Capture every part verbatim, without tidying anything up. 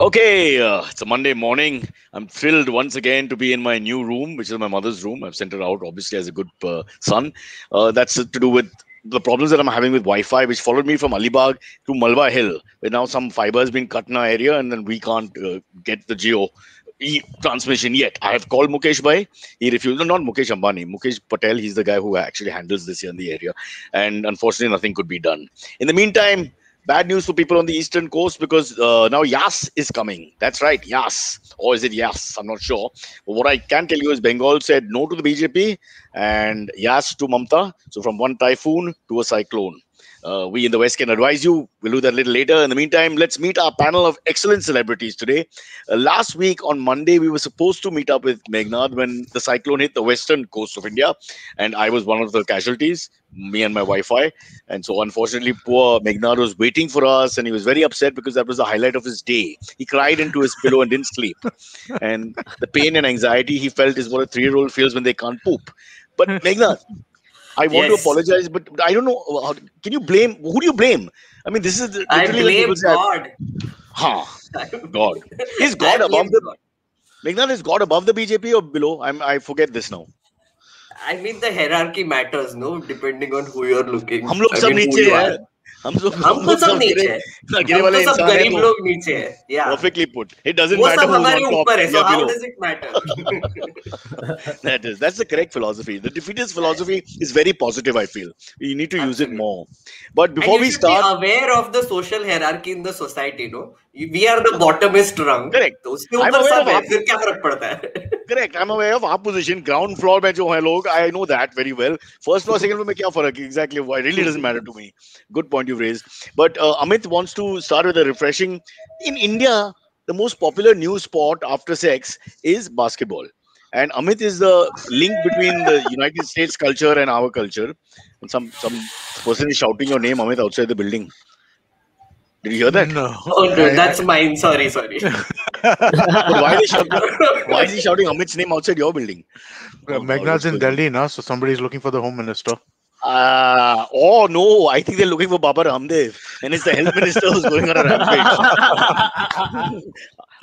Okay, uh, it's a Monday morning. I'm thrilled once again to be in my new room, which is my mother's room. I've sent her out, obviously, as a good uh, son. Uh, that's to do with the problems that I'm having with Wi-Fi, which followed me from Alibag to Malwa Hill, where now some fiber has been cut in our area, and then we can't uh, get the Jio E transmission yet. I have called Mukesh Bhai. He refused. No, not Mukesh Ambani. Mukesh Patel. He's the guy who actually handles this here in the area. And unfortunately, nothing could be done. In the meantime, bad news for people on the eastern coast because uh, now Yaas is coming. That's right, Yaas. Or is it Yaas? I'm not sure. But what I can tell you is Bengal said no to the B J P and Yaas to Mamta. So from one typhoon to a cyclone. Uh, we in the West can advise you. We'll do that a little later. In the meantime, let's meet our panel of excellent celebrities today. Uh, last week on Monday, we were supposed to meet up with Meghnad when the cyclone hit the western coast of India. And I was one of the casualties, me and my Wi-Fi. And so unfortunately, poor Meghnad was waiting for us and he was very upset because that was the highlight of his day. He cried into his pillow and didn't sleep. And the pain and anxiety he felt is what a three-year-old feels when they can't poop. But Meghnad, I want yes. to apologize, but I don't know. How, can you blame? Who do you blame? I mean, this is the. I blame God. Huh. God. Is God above the. Meghnad, is God above the B J P or below? I'm, I forget this now. I mean, the hierarchy matters, no? Depending on who you're looking. We are all below. हम सब हम तो सब नीचे हैं ना गिरने वाले इंसान हैं वो perfectly put it doesn't matter who's on top है, so how does it matter that is that's the correct philosophy the defeatist philosophy is very positive I feel you need to use it more but before we start be aware of the social hierarchy in the society no we are the bottomest rung correct उसके ऊपर सब है फिर क्या फर्क पड़ता है correct I'm aware of our position ground floor में जो है लोग I know that very well first floor second floor में क्या फर्क है exactly it really doesn't matter to me good point you've raised. But uh, Amit wants to start with a refreshing. In India, the most popular news sport after sex is basketball. And Amit is the link between the United States culture and our culture. And some, some person is shouting your name, Amit, outside the building. Did you hear that? No. Oh, no, that's mine. Sorry, sorry. why, is shouting, why is he shouting Amit's name outside your building? Well, oh, Meghnad's in Delhi, na, so somebody's looking for the Home Minister. Uh, oh no, I think they're looking for Baba Ramdev and it's the health minister who's going on a rampage.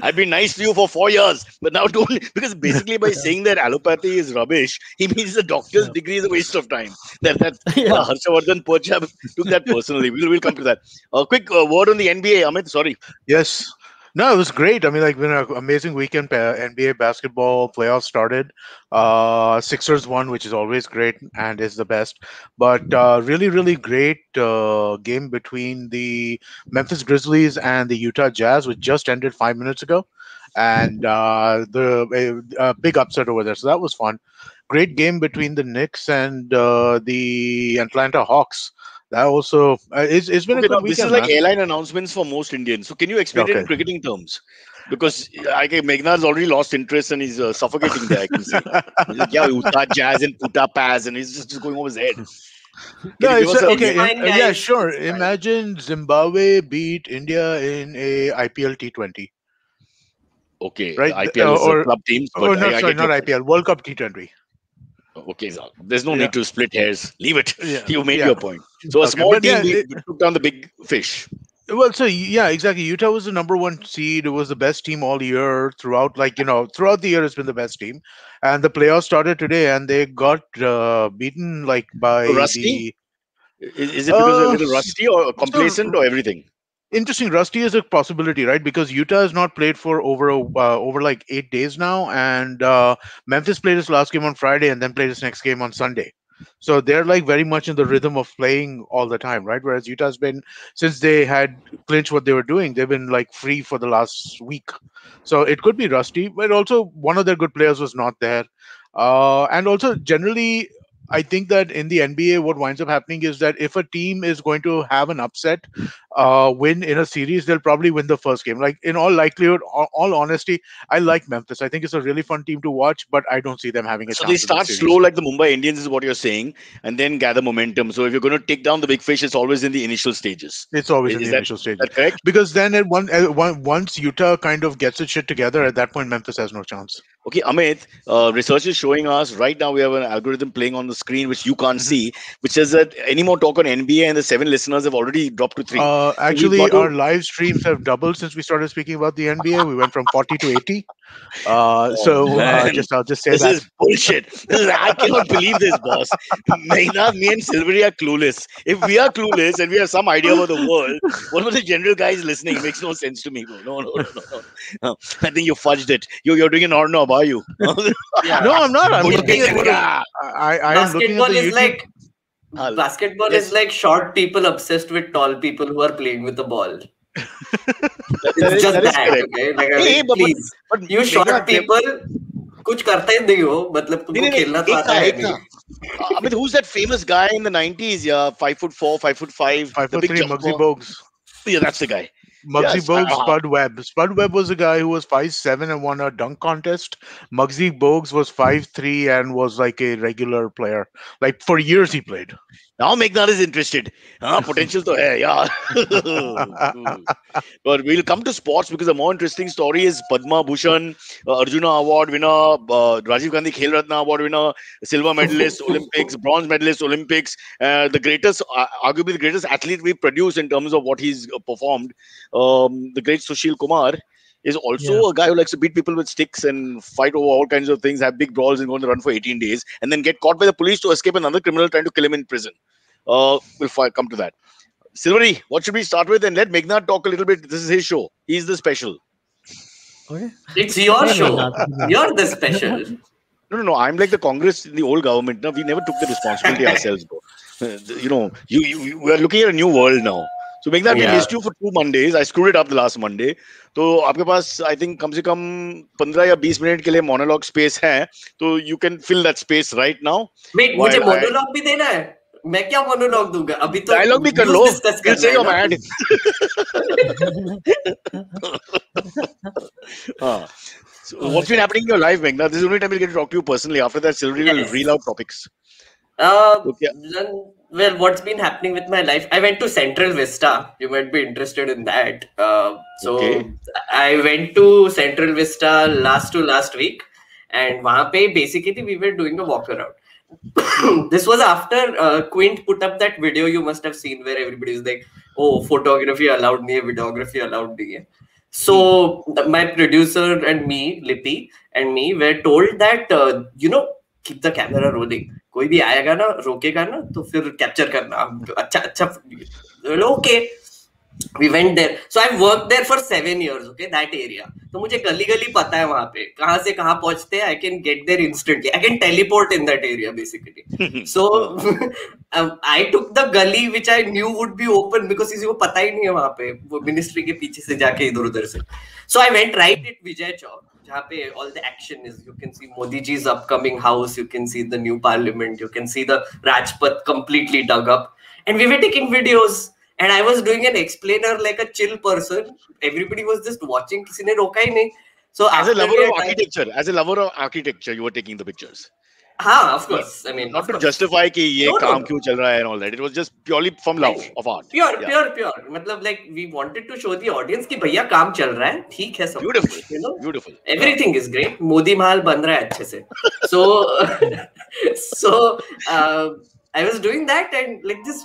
I've been nice to you for four years, but now don't, because basically by saying that allopathy is rubbish, he means the doctor's yeah. degree is a waste of time. That, that yeah. uh, Harsh Vardhan Pochab took that personally. We'll, we'll come to that. A uh, quick uh, word on the N B A, Amit, sorry. Yes. No, it was great. I mean, like, been an amazing weekend. N B A basketball playoffs started. Uh, Sixers won, which is always great and is the best. But uh, really, really great uh, game between the Memphis Grizzlies and the Utah Jazz, which just ended five minutes ago. And uh, the uh, big upset over there. So that was fun. Great game between the Knicks and uh, the Atlanta Hawks. That also, uh, it's, it's been okay, a good weekend. This is like man. airline announcements for most Indians. So can you explain okay. it in cricketing terms? Because I can, Meghnad's already lost interest and he's uh, suffocating there, I can see. He's like, yeah, Uttar Jazz and Uttar Paz and he's just, just going over his head. No, it's a, okay. In, yeah, sure. Imagine Zimbabwe beat India in a I P L T twenty. Okay, right? I P L uh, is or, a club team. Oh, no, I, sorry, I not I P L. World Cup T twenty. Okay, so there's no yeah. need to split hairs. Leave it. Yeah. You made yeah. your point. So okay, a small team yeah, it, took down the big fish. Well, so yeah, exactly. Utah was the number one seed. It was the best team all year throughout. Like, you know, throughout the year, it's been the best team. And the playoffs started today and they got uh, beaten like by rusty. The, is, is it because uh, a little rusty or complacent so, or everything? Interesting. Rusty is a possibility, right? Because Utah has not played for over a, uh, over like eight days now, and uh, Memphis played his last game on Friday and then played his next game on Sunday. So they're like very much in the rhythm of playing all the time, right? Whereas Utah's been, since they had clinched what they were doing, they've been like free for the last week. So it could be rusty, but also one of their good players was not there. Uh, and also generally, I think that in the N B A, what winds up happening is that if a team is going to have an upset uh, win in a series, they'll probably win the first game. Like in all likelihood, all, all honesty, I like Memphis. I think it's a really fun team to watch, but I don't see them having a chance. So they start slow like the Mumbai Indians is what you're saying, and then gather momentum. So if you're going to take down the big fish, it's always in the initial stages. It's always in the initial stages. Is that correct? Because then at one, at one, once Utah kind of gets its shit together, at that point, Memphis has no chance. Okay, Amit, uh, research is showing us right now we have an algorithm playing on the screen, which you can't see, which says that any more talk on N B A and the seven listeners have already dropped to three. Uh, actually, so our to... live streams have doubled since we started speaking about the N B A. We went from forty to eighty. Uh, oh, so uh, just I'll just say this that. Is bullshit. This is, I cannot believe this, boss. Meghnad, me and Silvery are clueless. If we are clueless and we have some idea about the world, what about the general guys listening? It makes no sense to me. No, no, no, no. no. no. I think you fudged it. You, you're doing an odd knob. Are you? Yeah. No, I'm not. I'm looking at what I, I basketball am is YouTube. Like basketball yes. is like short people obsessed with tall people who are playing with the ball. It's just that, that okay? Like, hey, I mean, hey, but, please, but, but, you but short people, kuch karta hi nahi ho. Matlab tumko khelna to aata hai. Amit, who's that famous guy in the nineties? Yeah, five foot four, five foot five, five foot three, Muggsy Bogues. Yeah, that's the guy. Muggsy yes, Bogues, Spud Webb. Spud Webb was a guy who was five seven and won a dunk contest. Muggsy Bogues was five three and was like a regular player. Like for years he played. Now Meghnad is interested. Huh? Potential to hai, yeah. But we'll come to sports because a more interesting story is Padma Bhushan, uh, Arjuna Award winner, uh, Rajiv Gandhi Khel Ratna Award winner, silver medalist, Olympics, bronze medalist, Olympics. Uh, the greatest, uh, arguably the greatest athlete we produce in terms of what he's uh, performed. Um, the great Sushil Kumar is also yeah. a guy who likes to beat people with sticks and fight over all kinds of things, have big brawls and go on the run for eighteen days and then get caught by the police to escape another criminal trying to kill him in prison. Uh, we'll fi- come to that. Silvery, what should we start with? And let Meghnad talk a little bit. This is his show. He's the special. Okay. It's your show. You're the special. No, no, no. I'm like the Congress in the old government. No, we never took the responsibility ourselves. Bro. You know, you, you, we are looking at a new world now. So Meghnad, yeah. we missed you for two Mondays. I screwed it up the last Monday. So aapke paas, I think kam se kam fifteen ya twenty minute ke liye monologue space hai. So you can fill that space right now. Wait, mujhe monologue bhi dena hai. Main kya monologue dunga? Abhi to dialogue bhi kar lo. You'll say your mind. ah. So what's been happening in your life, Meghnad? This is the only time we'll get to talk to you personally. After that, Silvery yes. will reel out topics. Uh, okay. Well, what's been happening with my life? I went to Central Vista. You might be interested in that. Uh, so okay. I went to Central Vista last to last week, and wahan pe basically we were doing a walk around. This was after uh, Quint put up that video you must have seen where everybody is like, "Oh, photography allowed nahi hai, videography allowed nahi hai." So my producer and me, Lippy and me, were told that uh, you know, keep the camera rolling. कोई भी आएगा ना रोकेगा ना तो फिर capture करना अच्छा अच्छा okay we went there so I work there for seven years okay that area तो मुझे गली गली पता है वहां पे कहां से कहां पहुंचते हैं I can get there instantly I can teleport in that area basically so I took the गली which I knew would be open because किसी को पता ही नहीं है वहां पे वो मिनिस्ट्री के पीछे से जाके इधर-उधर से so I went right at Vijay Chowk jahan pe all the action is. You can see Modi ji's upcoming house, you can see the new parliament, you can see the Rajpath completely dug up, and we were taking videos and I was doing an explainer like a chill person. Everybody was just watching, kisi ne roka hi nahi. So as a lover of architecture I... as a lover of architecture you were taking the pictures. Ha, of course. I mean, not to justify ki ye no, kaam no. kyun chal raha hai and all that. It was just purely from love I, of art. Pure, yeah. pure, pure. Matlab, like we wanted to show the audience ki bhaiya kaam chal raha hai. Theek hai sab. Beautiful, you know. Beautiful. Everything yeah. is great. Modi Mahal ban raha hai acche se. So, so uh, I was doing that and like this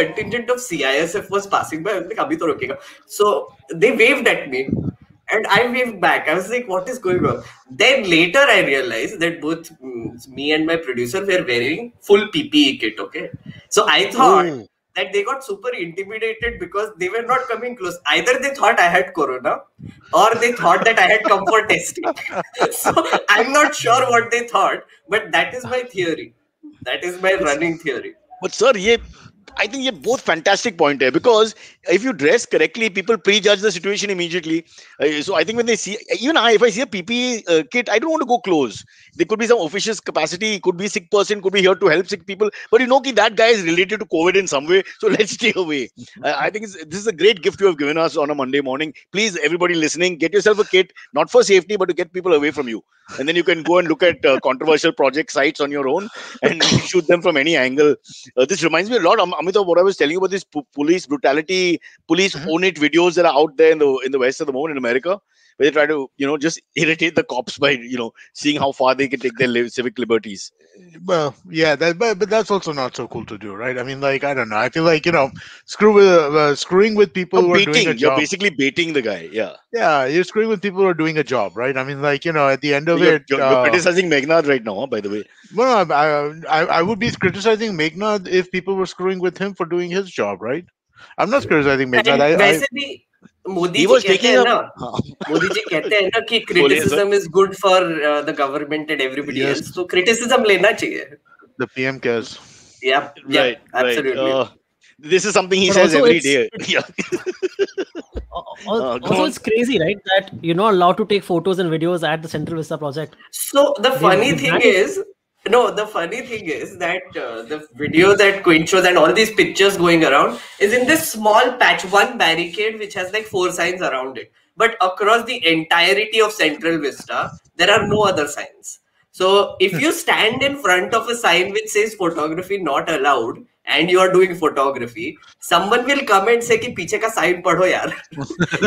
contingent of C I S F was passing by. I was like, abhi to rokega. So they waved at me. And I waved back. I was like, what is going on? Then later I realized that both me and my producer were wearing full P P E kit, okay? So I thought mm. that they got super intimidated because they were not coming close. Either they thought I had corona or they thought that I had come for testing. So I'm not sure what they thought, but that is my theory. That is my running theory. But sir, ye... I think ये both fantastic point है because if you dress correctly, people prejudge the situation immediately. Uh, so I think when they see, even I, if I see a P P E uh, kit, I don't want to go close. There could be some officious capacity, could be sick person, could be here to help sick people. But you know ki that guy is related to COVID in some way, so let's stay away. Uh, I think it's, this is a great gift you have given us on a Monday morning. Please, everybody listening, get yourself a kit, not for safety, but to get people away from you. And then you can go and look at uh, controversial project sites on your own and shoot them from any angle. Uh, this reminds me a lot, um, Amit, of what I was telling you about this po- police brutality, police mm-hmm. own it videos that are out there in the in the West at the moment in America. where they try to, you know, just irritate the cops by, you know, seeing how far they can take their civic liberties. Well, yeah, that, but, but that's also not so cool to do, right? I mean, like, I don't know. I feel like, you know, screw with, uh, screwing with people oh, who baiting. are doing a job. You're basically baiting the guy, yeah. Yeah, you're screwing with people who are doing a job, right? I mean, like, you know, at the end of you're, it... You're, uh, you're criticizing Meghnad right now, huh, by the way. Well, I, I, I would be criticizing Meghnad if people were screwing with him for doing his job, right? I'm not criticizing Meghnad. I... I Modi ji कहते हैं ना Modi ji कहते हैं ना कि criticism is good for uh, the government and everybody yes. else. So criticism लेना चाहिए. The P M cares. Yeah, yeah, right, absolutely. Right. Uh, this is something he but says every day. Yeah. also, also it's crazy, right? That you're not allowed to take photos and videos at the Central Vista Project. So the funny yeah. thing is. No, the funny thing is that uh, the video that Quint shows and all these pictures going around is in this small patch, one barricade which has like four signs around it. But across the entirety of Central Vista, there are no other signs. So if you stand in front of a sign which says photography not allowed and you are doing photography, someone will come and say, ki piche ka sign padho yaar.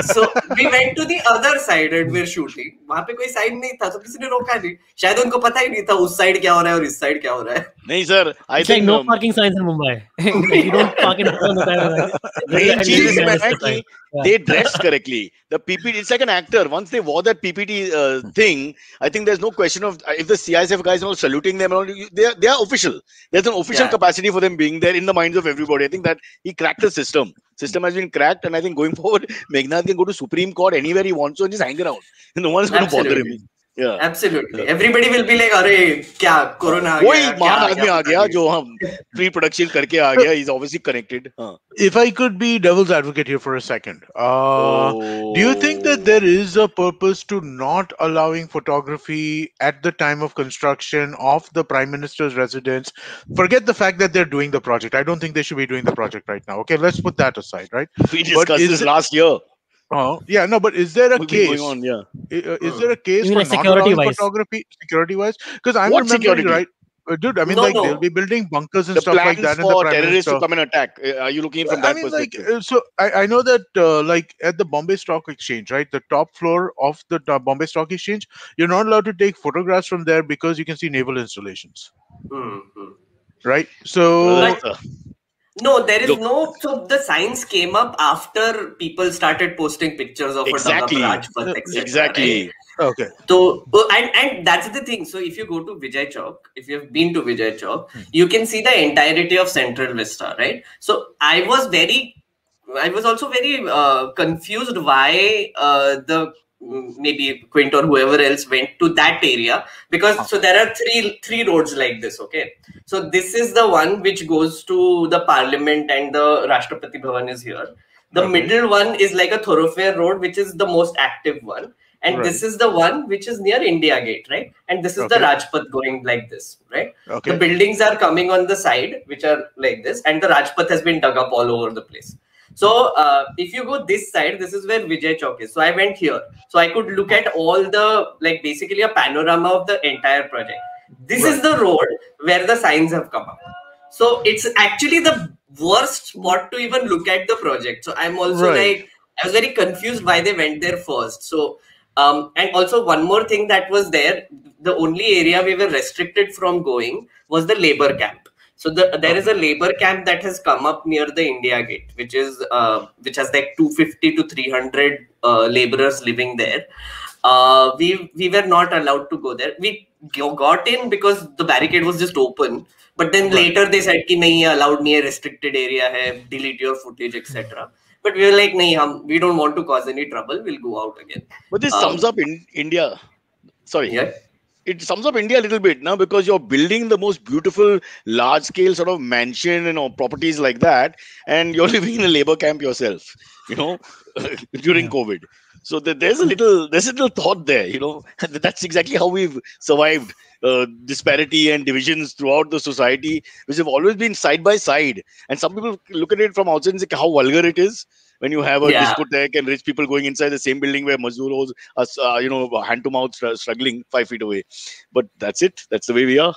So we went to the other side and we're shooting. Wahan pe koi sign nahi tha, so kisi ne roka nahi. Shayad unko pata hi nahi tha, us side kya ho raha hai aur is side kya ho raha hai. Nahi sir, I it's think like no um, parking signs in Mumbai. You don't park in Mumbai. They dressed correctly. The P P T, it's like an actor. Once they wore that P P T uh, thing, I think there's no question of if the C I S F guys are saluting them. They are, they are official. There's an official yeah. capacity for them being there in the minds of everybody. I think that he cracked the system. System has been cracked, and I think going forward, Meghnad can go to Supreme Court anywhere he wants to and just hang around. No one's going Absolutely. to bother him. Yeah. Absolutely. Yeah. Everybody will be like, "Arey, kya corona?" pre-production karke aa gaya. He's obviously connected. Huh. If I could be devil's advocate here for a second, uh, oh. do you think that there is a purpose to not allowing photography at the time of construction of the Prime Minister's residence? Forget the fact that they're doing the project. I don't think they should be doing the project right now. Okay, let's put that aside, right? We discussed but this last year. Oh yeah, no, but is there a We've case? On, yeah. is, uh, is there a case you for like not allowing wise. photography security-wise? Because I'm what remembering security? right, uh, dude. I mean, no, like no. they'll be building bunkers and the stuff like that. The plans for terrorists to come and attack. Uh, are you looking from that I mean, perspective? Like, uh, so I, I know that, uh, like at the Bombay Stock Exchange, right, the top floor of the top Bombay Stock Exchange, you're not allowed to take photographs from there because you can see naval installations. Mm-hmm. Right. So. Right. Uh, No, there is Look, no. So the signs came up after people started posting pictures of exactly, a Rajpath, et cetera. Exactly. Right? Okay. So and and that's the thing. So if you go to Vijay Chowk, if you have been to Vijay Chowk, hmm. you can see the entirety of Central Vista, right? So I was very, I was also very uh, confused why uh, the maybe Quint or whoever else went to that area because oh. so there are three three roads like this. Okay, so this is the one which goes to the Parliament and the Rashtrapati Bhavan is here. The okay. middle one is like a thoroughfare road, which is the most active one, and right. this is the one which is near India Gate, right? And this is okay. the Rajpath going like this, right? Okay. The buildings are coming on the side, which are like this, and the Rajpath has been dug up all over the place. So uh, if you go this side, this is where Vijay Chowk is. So I went here. So I could look at all the, like basically a panorama of the entire project. This right. is the road where the signs have come up. So it's actually the worst spot to even look at the project. So I'm also right. like, I was very confused why they went there first. So, um, and also one more thing that was there, the only area we were restricted from going was the labor camp. So the, there is a labor camp that has come up near the India Gate, which is uh, which has like two fifty to three hundred uh, laborers living there. Uh, we we were not allowed to go there. We got in because the barricade was just open. But then later they said, "Ki nahi allowed, nahi restricted area hai. Delete your footage, et cetera" But we were like, "Nahi, hum, we don't want to cause any trouble. We'll go out again." But this um, sums up in India. Sorry. Yeah. It sums up India a little bit now because you're building the most beautiful large-scale sort of mansion and or properties like that, and you're living in a labor camp yourself, you know, during yeah. COVID. So the, there's a little there's a little thought there, you know. That's exactly how we've survived uh, disparity and divisions throughout the society, which have always been side by side. And some people look at it from outside and say how vulgar it is. When you have a yeah. discotheque and rich people going inside the same building where Mazuros are, uh, you know, hand to mouth struggling five feet away. But that's it. That's the way we are.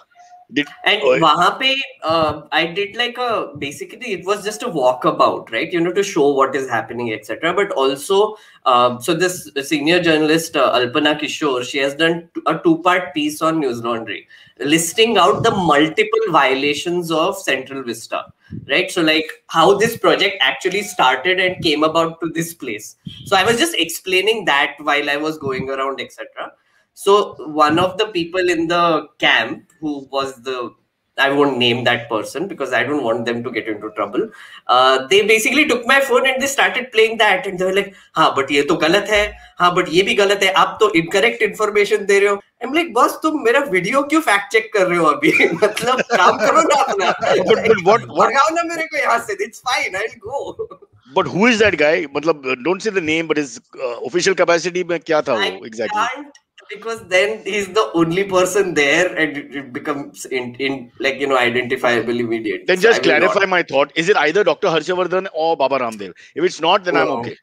Did, and oh, wahan pe, uh, I did like a, basically it was just a walkabout, right? You know, to show what is happening, et cetera. But also, uh, so this senior journalist, uh, Alpana Kishore, she has done a two-part piece on News Laundry, listing out the multiple violations of Central Vista, right? So like how this project actually started and came about to this place. So I was just explaining that while I was going around, et cetera. So one of the people in the camp who was the, I won't name that person because I don't want them to get into trouble. Uh, they basically took my phone and they started playing that. And they were like, ha, but ye to galat hai. Ha, but ye bhi galat hai. Aap to incorrect information de rahe ho. I'm like, boss, tum mera video kyun fact check kar rahe ho abhi? Matlab, kaam karo na apna. But, but what, what? Na mere ko yahan se. It's fine. I'll go. But who is that guy? Matlab, don't say the name, but his uh, official capacity mein kya tha wo exactly? Can't. Because then he's the only person there and it becomes in, in like, you know, identifiable immediately. Then just clarify my thought. Is it either Doctor Harsh Vardhan or Baba Ramdev? If it's not, then oh. I'm okay.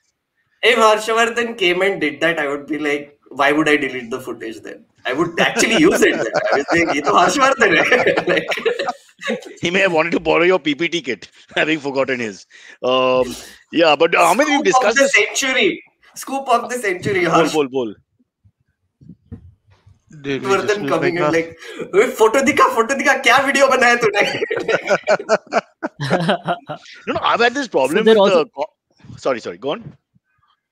If Harsh Vardhan came and did that, I would be like, why would I delete the footage then? I would actually use it then. I was saying, ye to Harsh Vardhan hai. Like, he may have wanted to borrow your P P T kit, having forgotten his. Um, yeah, but uh, Amit, we've discussed the century. Scoop of the century, Harsh. Bol, bol, bol. They Vardhan coming in like, photo dikha, photo dikha, kya video banaya tune? No, no, I've had this problem. So with also, the, sorry, sorry, go on.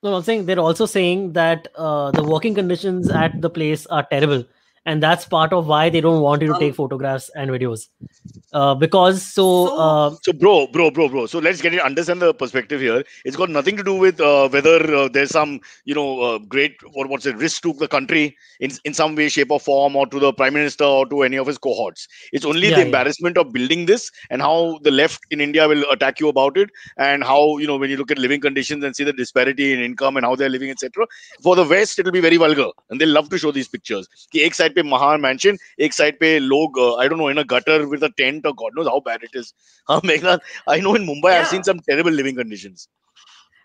No, I'm saying they're also saying that uh, the working conditions at the place are terrible. And that's part of why they don't want you to take photographs and videos. Uh, because so... Uh, so bro, bro, bro, bro. So let's get it, understand the perspective here. It's got nothing to do with uh, whether uh, there's some, you know, uh, great or what's it, risk to the country in, in some way, shape or form or to the Prime Minister or to any of his cohorts. It's only yeah, the embarrassment yeah. of building this and how the left in India will attack you about it. And how, you know, when you look at living conditions and see the disparity in income and how they're living, et cetera. For the West, it'll be very vulgar. And they love to show these pictures. Ki ek side पे महान mansion, एक side पे लोग uh, I don't know in a gutter with a tent or God knows how bad it is. Huh, Meghnad, I know in Mumbai yeah. I've seen some terrible living conditions.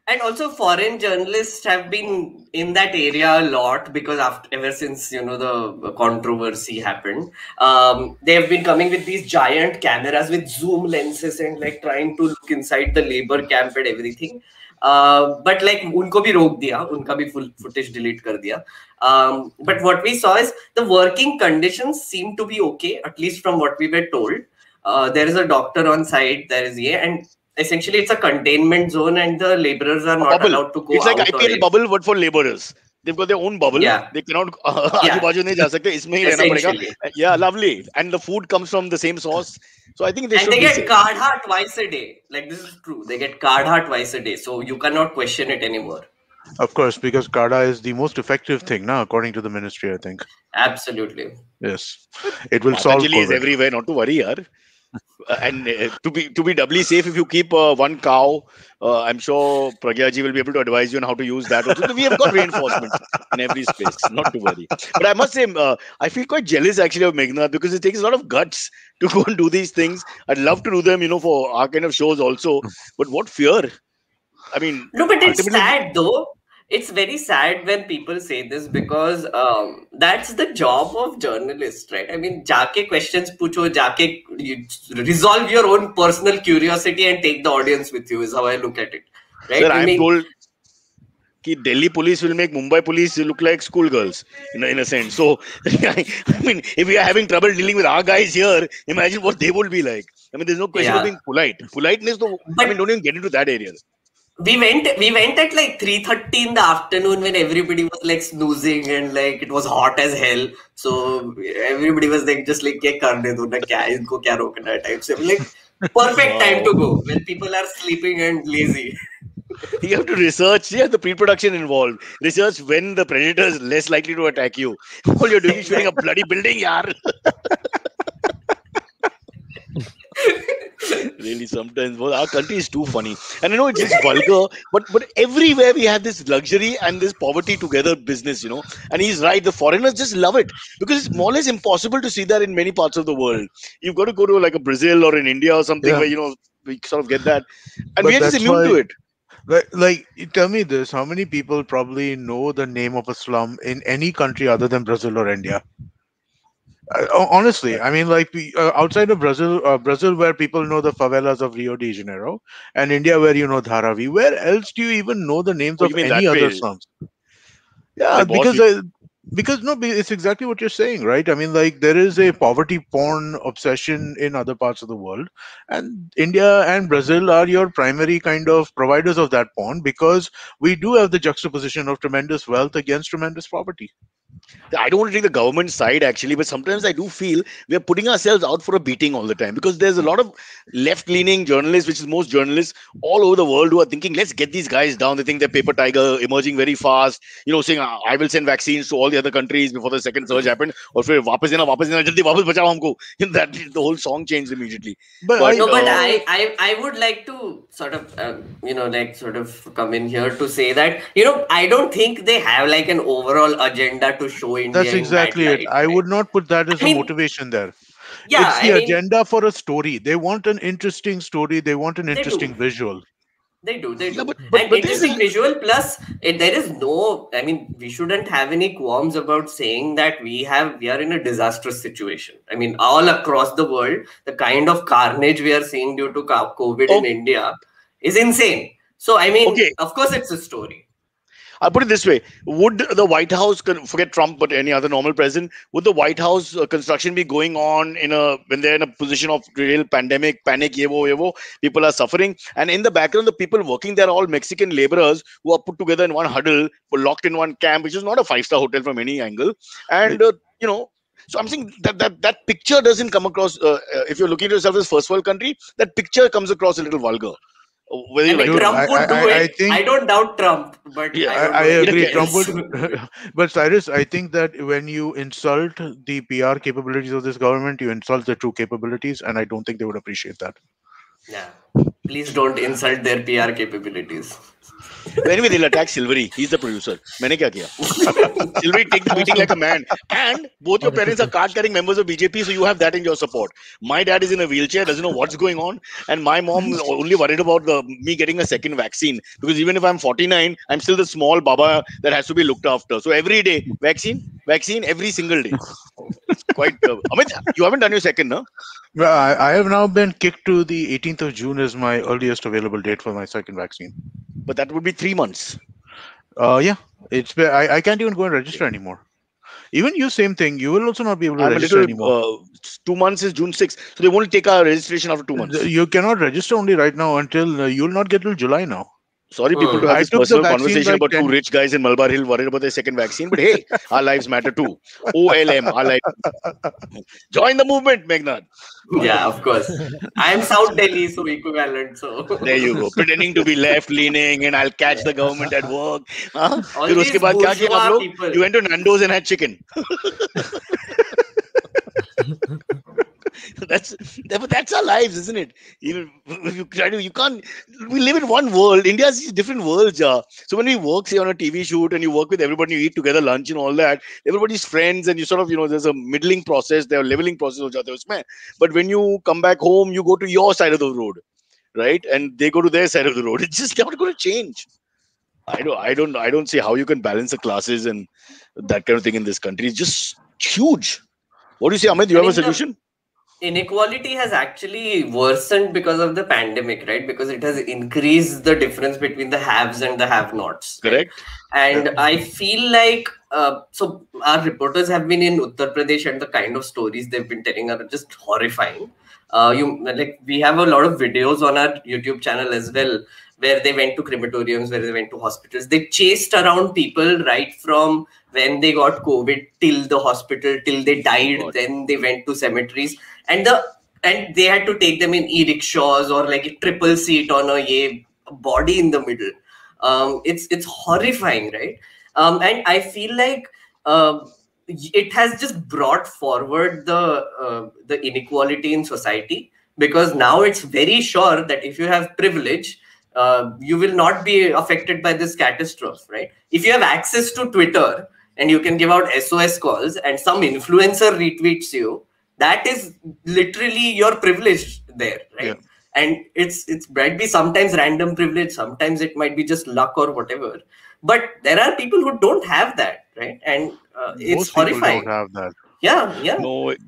And also foreign journalists have been in that area a lot because after ever since you know the controversy happened, um, they have been coming with these giant cameras with zoom lenses and like trying to look inside the labor camp and everything. Uh, but like unko bhi rok diya, unka bhi full footage delete kar diya. Um, but what we saw is the working conditions seem to be okay, at least from what we were told. Uh, there is a doctor on site, there is yeah, and essentially it's a containment zone and the laborers are not bubble. allowed to go. It's like I P L bubble, but for laborers. They've got their own bubble. Yeah. They cannot uh, yeah. aaju-baaju nahi ja sakte. Isme hi rehna padega. Yeah, lovely. And the food comes from the same source. So I think they and should they get kadha twice a day. Like this is true. They get kadha twice a day. So you cannot question it anymore. Of course, because kadha is the most effective thing now, according to the ministry, I think. Absolutely. Yes. It will solve Patanjali is everywhere, not to worry, yaar. Uh, and uh, to be to be doubly safe, if you keep uh, one cow, uh, I'm sure Pragya ji will be able to advise you on how to use that. Also. So we have got reinforcements in every space, not to worry. But I must say, uh, I feel quite jealous actually of Meghnad because it takes a lot of guts to go and do these things. I'd love to do them, you know, for our kind of shows also. But what fear? I mean, no, but it's sad though. It's very sad when people say this because um, that's the job of journalists, right? I mean, jaake questions pucho, jaake you resolve your own personal curiosity and take the audience with you is how I look at it, right? Sir, I am told that Delhi police will make Mumbai police look like schoolgirls in, in a sense. So, I mean, if we are having trouble dealing with our guys here, imagine what they would be like. I mean, there's no question yeah. of being polite. Politeness, though, I mean, don't even get into that area. We went we went at like three thirty in the afternoon when everybody was like snoozing and like it was hot as hell. So everybody was like just like kya karne do na kya inko kya rokna type. So like perfect wow. time to go when people are sleeping and lazy. You have to research. You have the pre-production involved. Research when the predator is less likely to attack you. All you're doing is shooting a bloody building, yaar. Really, sometimes well, our country is too funny, and I know it's just vulgar, but but everywhere we have this luxury and this poverty together business, you know. And he's right; the foreigners just love it because it's more or less impossible to see that in many parts of the world. You've got to go to like a Brazil or in India or something yeah. where you know we sort of get that, and we're just immune why, to it. Like, like, tell me this: how many people probably know the name of a slum in any country other than Brazil or India? Uh, honestly, I mean, like we, uh, outside of Brazil, uh, Brazil, where people know the favelas of Rio de Janeiro, and India, where you know Dharavi, where else do you even know the names oh, of any other slums? Yeah, because I, because no, it's exactly what you're saying, right? I mean, like there is a poverty porn obsession in other parts of the world, and India and Brazil are your primary kind of providers of that porn because we do have the juxtaposition of tremendous wealth against tremendous poverty. I don't want to take the government side actually, but sometimes I do feel we are putting ourselves out for a beating all the time because there's a lot of left-leaning journalists, which is most journalists all over the world, who are thinking, let's get these guys down. They think they're paper tiger, emerging very fast, you know, saying, I will send vaccines to all the other countries before the second surge happened. Or if वापस देना, वापस देना, जल्दी वापस बचाओ हमको. That the whole song changed immediately. But, but, I, no, uh, but I, I, I would like to sort of, uh, you know, like sort of come in here to say that, you know, I don't think they have like an overall agenda to show India. That's exactly it. I would not put that as a motivation there. Yeah, it's the agenda for a story. They want an interesting story. They want an interesting visual. They do. They do. And interesting visual plus it, there is no, I mean, we shouldn't have any qualms about saying that we have, we are in a disastrous situation. I mean, all across the world, the kind of carnage we are seeing due to COVID in India is insane. So, I mean, of course, it's a story. I'll put it this way. Would the White House, forget Trump, but any other normal president, would the White House uh, construction be going on in a when they're in a position of real pandemic, panic, yevo, yevo, people are suffering. And in the background, the people working there are all Mexican laborers who are put together in one huddle, locked in one camp, which is not a five-star hotel from any angle. And, uh, you know, so I'm saying that that, that picture doesn't come across, uh, if you're looking at yourself as first world country, that picture comes across a little vulgar. I, like Trump I, would do I, I, it. Think, I don't doubt Trump, but yeah, I, I agree. Trump would, but Cyrus, I think that when you insult the P R capabilities of this government, you insult the true capabilities, and I don't think they would appreciate that. Yeah, please don't insult their P R capabilities. Anyway, they'll attack Silvery. He's the producer. Maine kya kiya? Silvery, take the beating like a man. And both your parents are card-carrying members of B J P, so you have that in your support. My dad is in a wheelchair, doesn't know what's going on, and my mom is only worried about the, me getting a second vaccine because even if I'm forty-nine, I'm still the small Baba that has to be looked after. So every day, vaccine, vaccine, every single day. It's quite. Uh, Amit, you haven't done your second, no? Well, I, I have now been kicked to the eighteenth of June as my earliest available date for my second vaccine. But that would be three months. Uh, yeah, it's I, I can't even go and register anymore. Even you, same thing. You will also not be able to I'm register little, anymore. Uh, two months is June sixth. So they won't take our registration after two months. You cannot register only right now until uh, you will not get till July now. Sorry, people, uh, to have I this personal conversation like about ten... two rich guys in Malabar Hill worried about their second vaccine. But hey, our lives matter too. O L M, our lives. Join the movement, Meghnad. Yeah, of course. I'm South Delhi, so equivalent. So there you go. Pretending to be left-leaning and I'll catch the government at work. Huh? All these bourgeois people. You went to Nando's and had chicken. That's that's our lives, isn't it? You, you try to, you can't. We live in one world. India is different worlds, yeah. So when we work, say on a T V shoot, and you work with everybody, you eat together, lunch and all that. Everybody's friends, and you sort of, you know, there's a middling process, there's a leveling process. But when you come back home, you go to your side of the road, right? And they go to their side of the road. It's just never going to change. I don't, I don't, I don't see how you can balance the classes and that kind of thing in this country. It's just huge. What do you say, Amit? Do you have a solution? Inequality has actually worsened because of the pandemic, right? Because it has increased the difference between the haves and the have-nots. Correct. Right? And yeah. I feel like, uh, so our reporters have been in Uttar Pradesh and the kind of stories they've been telling are just horrifying. Uh, you like we have a lot of videos on our YouTube channel as well, where they went to crematoriums, where they went to hospitals. They chased around people right from when they got COVID till the hospital, till they died. God. Then they went to cemeteries and the and they had to take them in e-rickshaws or like a triple seat on a, a body in the middle. Um, it's, it's horrifying, right? Um, and I feel like... Uh, it has just brought forward the uh, the inequality in society because now it's very sure that if you have privilege, uh, you will not be affected by this catastrophe, right? If you have access to Twitter and you can give out S O S calls and some influencer retweets you, that is literally your privilege there, right? Yeah. And it's it might be sometimes random privilege, sometimes it might be just luck or whatever. But there are people who don't have that, right? And uh, it's horrifying. Don't have that. Yeah, yeah. No, it,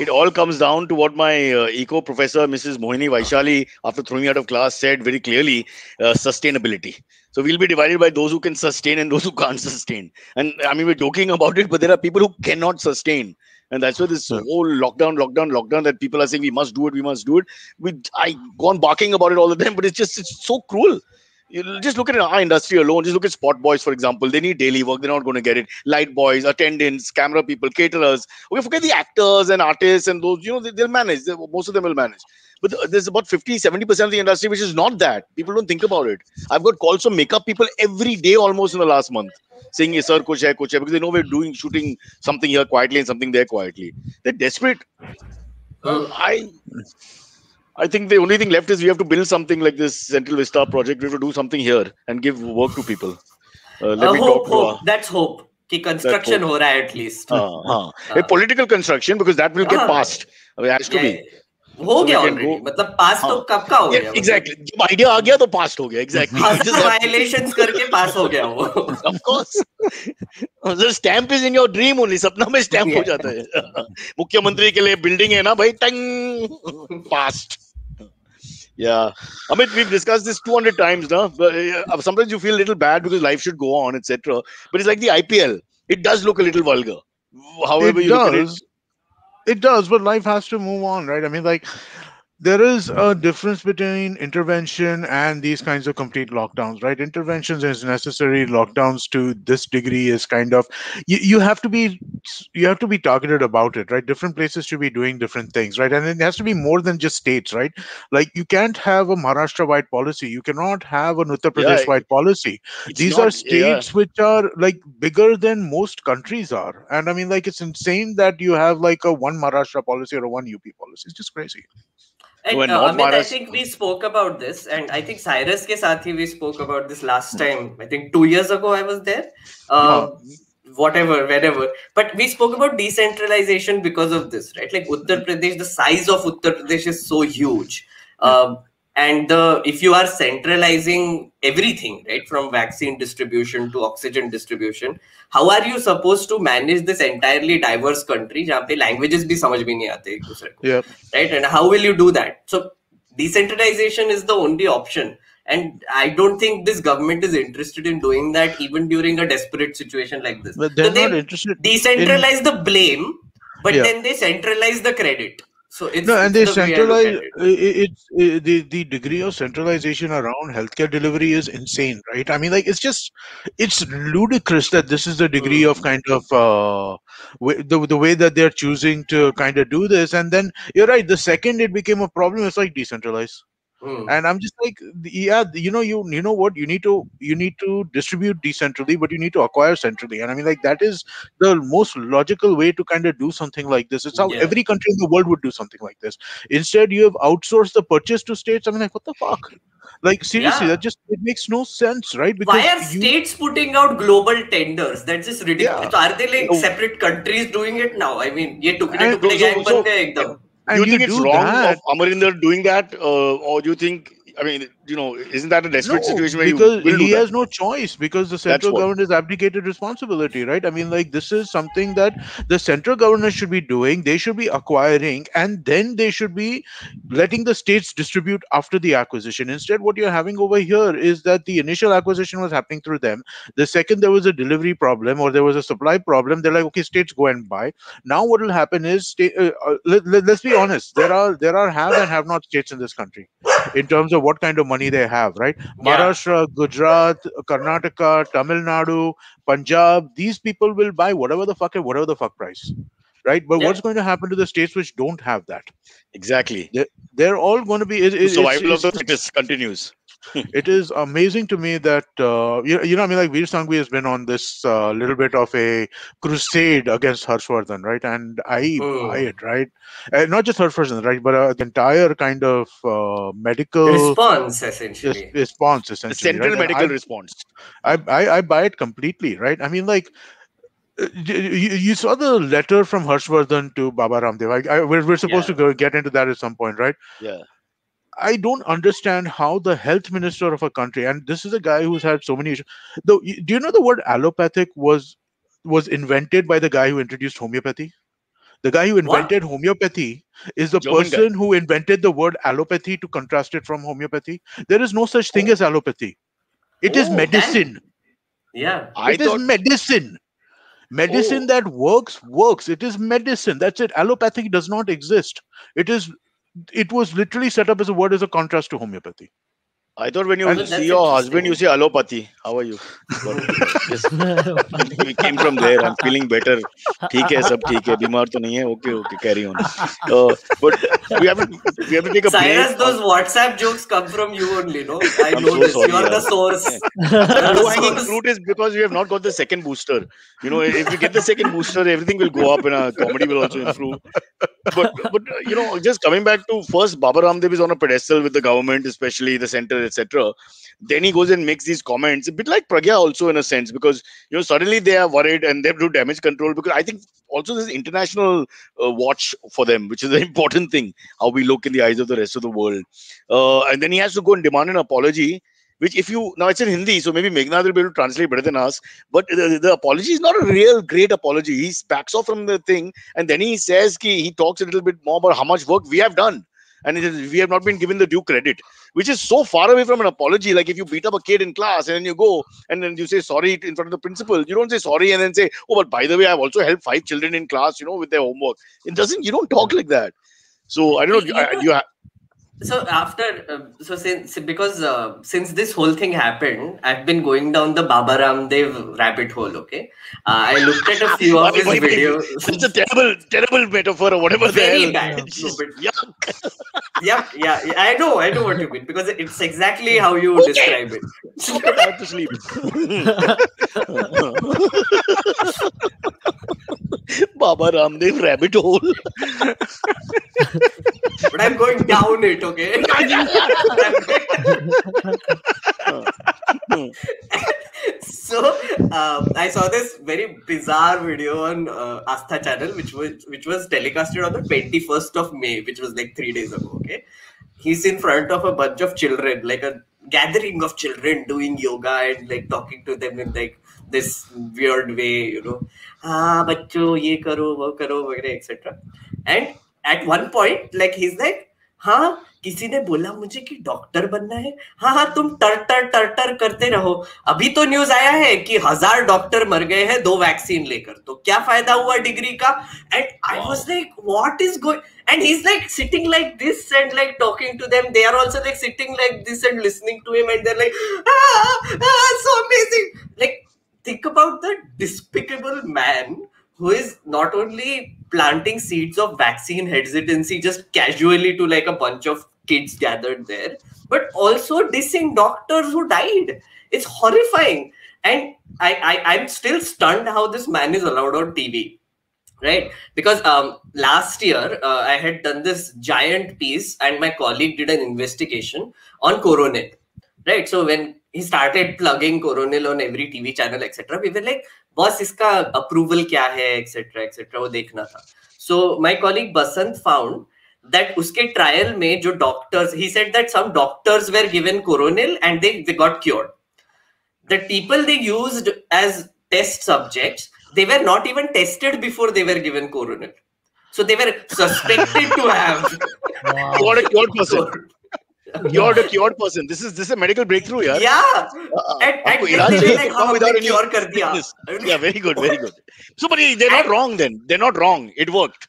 it all comes down to what my uh, eco-professor, Missus Mohini Vaishali, after throwing me out of class, said very clearly, uh, sustainability. So we'll be divided by those who can sustain and those who can't sustain. And I mean, we're joking about it, but there are people who cannot sustain. And that's why this whole lockdown, lockdown, lockdown that people are saying, we must do it, we must do it. We, I go on barking about it all the time, but it's just it's so cruel. You just look at our industry alone. Just look at spot boys, for example. They need daily work. They're not going to get it. Light boys, attendants, camera people, caterers. Okay, forget the actors and artists and those. You know, they, they'll manage. They, most of them will manage. But there's about fifty, seventy percent of the industry which is not that. People don't think about it. I've got calls from makeup people every day almost in the last month saying, yes, sir, kuch hai, kuch hai, because they know we're doing, shooting something here quietly and something there quietly. They're desperate. Uh, I... I think the only thing left is we have to build something like this Central Vista project. We have to do something here and give work to people. Uh, let uh, me hope, talk hope. To That's hope. Ki construction ho raha hai at least. Uh, uh. Uh. A political construction, because that will uh. get passed. It has to yeah. be. Ho gaya already. Matlab pass to kab ka ho gaya. Exactly. Jab idea aa gaya to pass ho gaya. Exactly. Violations karke pass ho gaya ho. Of course. The stamp is in your dream only. Sapna mein stamp ho jata hai. Mukhyamantri ke liye building hai na bhai. Tang. Passed. Yeah. Amit, we've discussed this two hundred times now. Sometimes you feel a little bad because life should go on, et cetera. But it's like the I P L. It does look a little vulgar. However it you does. Look at it. It does, but life has to move on, right? I mean, like, there is a difference between intervention and these kinds of complete lockdowns, right? Interventions is necessary. Lockdowns to this degree is kind of, you, you have to be, you have to be targeted about it, right? Different places should be doing different things, right? And it has to be more than just states, right? Like, you can't have a Maharashtra-wide policy. You cannot have an Uttar Pradesh-wide yeah, policy. These not, are states yeah. which are like bigger than most countries are. And I mean, like, it's insane that you have like a one Maharashtra policy or a one U P policy. It's just crazy. And uh, Amit, I think we spoke about this, and I think Cyrus ke saath hi we spoke about this last time. I think two years ago I was there, uh, no. whatever, whenever. But we spoke about decentralization because of this, right? Like Uttar Pradesh, the size of Uttar Pradesh is so huge. Um, and the, if you are centralizing everything, right, from vaccine distribution to oxygen distribution, how are you supposed to manage this entirely diverse country where the languages bhi samajh bhi nahi aate ek dusre ko, yep. right? And how will you do that? So decentralization is the only option. And I don't think this government is interested in doing that even during a desperate situation like this. But they're so they not interested decentralize in... the blame, but yeah. then they centralize the credit. So it's, no, and they the centralize. It's it, it, the the degree of centralization around healthcare delivery is insane, right? I mean, like it's just it's ludicrous that this is the degree of kind of uh, the the way that they're choosing to kind of do this. And then you're right. The second it became a problem, it's like decentralize. Mm. And I'm just like, yeah, you know, you you know what, you need to you need to distribute decentrally, but you need to acquire centrally. And I mean, like, that is the most logical way to kind of do something like this. It's how yeah. every country in the world would do something like this. Instead, you have outsourced the purchase to states. I mean, like, what the fuck? Like, seriously, yeah. that just it makes no sense, right? Because why are you... states putting out global tenders? That's just ridiculous. Yeah. So are they like oh. separate countries doing it now? I mean, ye tukde tukde gang ban gaye ekdam. Do you think it's wrong of Amarinder doing that, uh, or do you think, I mean, you know, isn't that a desperate no, situation? Where because you he has that? no choice, because the central government has abdicated responsibility, right? I mean, like, this is something that the central government should be doing. They should be acquiring, and then they should be letting the states distribute after the acquisition. Instead, what you're having over here is that the initial acquisition was happening through them. The second there was a delivery problem or there was a supply problem, they're like, okay, states go and buy. Now what will happen is, state, uh, uh, let, let, let's be honest, there are, there are have and have not states in this country in terms of what kind of money they have, right? Yeah. Maharashtra, Gujarat, Karnataka, Tamil Nadu, Punjab, these people will buy whatever the fuck at whatever the fuck price, right? But yeah. what's going to happen to the states which don't have that? Exactly. They're, they're all going to be... It, it, so it's, I it's, love the continues. It is amazing to me that, uh, you, you know, I mean, like, Veer Sanghvi has been on this uh, little bit of a crusade against Harsh Vardhan, right? And I oh. buy it, right? Uh, not just Harsh Vardhan, right? But uh, the entire kind of uh, medical... Response, essentially. Res response, essentially. The central right? medical I, response. I, I, I buy it completely, right? I mean, like... You, you saw the letter from Harsh Vardhan to Baba Ramdev. I, I, we're, we're supposed yeah. to go, get into that at some point, right? Yeah. I don't understand how the health minister of a country, and this is a guy who's had so many issues. Though, do you know the word allopathic was was invented by the guy who introduced homeopathy? The guy who invented wow. homeopathy is the German person guy. who invented the word allopathy to contrast it from homeopathy. There is no such thing oh. as allopathy. It oh, is medicine. That... Yeah. I it thought... is medicine. Medicine oh. that works, works. It is medicine. That's it. Allopathy does not exist. It is. It was literally set up as a word as a contrast to homeopathy. I thought when you and see your husband, you say allopathy. How are you? We came from there. I'm feeling better. Okay, okay, carry on. Uh, but we have to, we have to take a Cyrus, break. Those WhatsApp jokes come from you only, no? I I'm know so this. Sorry, You're yeah. the source. The low-hanging fruit is because we have not got the second booster. You know, if we get the second booster, everything will go up and our comedy will also improve. But, but you know, just coming back to first, Baba Ramdev is on a pedestal with the government, especially the center, et cetera. Then he goes and makes these comments, a bit like Pragya also in a sense, because you know suddenly they are worried and they have to do damage control, because I think also this international uh, watch for them, which is the important thing, how we look in the eyes of the rest of the world. Uh, and then he has to go and demand an apology, which if you, now it's in Hindi, so maybe Meghnad will be able to translate better than us, but the, the apology is not a real great apology. He backs off from the thing and then he says, ki, he talks a little bit more about how much work we have done. And it is, we have not been given the due credit, which is so far away from an apology. Like if you beat up a kid in class and then you go and then you say sorry in front of the principal, you don't say sorry and then say, oh, but by the way, I've also helped five children in class, you know, with their homework. It doesn't, you don't talk like that. So I don't know. You, you have. So after, uh, so since, because uh, since this whole thing happened, I've been going down the Baba Ramdev rabbit hole, okay? Uh, I looked at a few of his videos. It's a terrible, terrible metaphor or whatever. Very bad. No, yuck. Yeah, yeah, yeah. I know, I know what you mean, because it's exactly how you okay. describe it. Okay, I have to sleep. Baba Ramdev rabbit hole. But I'm going down it, okay? So, um, I saw this very bizarre video on uh, Astha channel, which was which was telecasted on the twenty-first of May, which was like three days ago, okay? He's in front of a bunch of children, like a gathering of children doing yoga and like talking to them in like this weird way, you know. Ah, bachcho, ye karo, wo karo, et cetera. And at one point, like he's like, "Huh? किसी ने बोला मुझे कि doctor बनना है. हाँ हाँ तुम टर टर टर टर करते रहो. अभी तो न्यूज़ आया है कि हजार डॉक्टर मर गए हैं दो वैक्सीन लेकर. तो क्या फायदा हुआ डिग्री का? And I was like, what is going? And he's like sitting like this and like talking to them. They are also like sitting like this and listening to him. And they're like, ah, ah, so amazing. Like think about the despicable man who is not only planting seeds of vaccine hesitancy just casually to like a bunch of kids gathered there, but also dissing doctors who died. It's horrifying. And I, I, I'm still stunned how this man is allowed on T V, right? Because um, last year, uh, I had done this giant piece and my colleague did an investigation on Coronil, right? So when he started plugging Coronil on every T V channel, et cetera, we were like, boss, iska approval kya hai, et cetera, et cetera, wo dekhna tha. So my colleague Basant found that uske trial mein jo doctors, he said that some doctors were given Coronil and they, they got cured. The people they used as test subjects, they were not even tested before they were given Coronil. So they were suspected to have. Wow. What a cured person. You're the cured person. This is this is a medical breakthrough, yeah. Yeah. Uh, and, and they, they like, oh, without any cure kar diya. Yeah, very good, very good. So, but they're not wrong then. They're not wrong. It worked.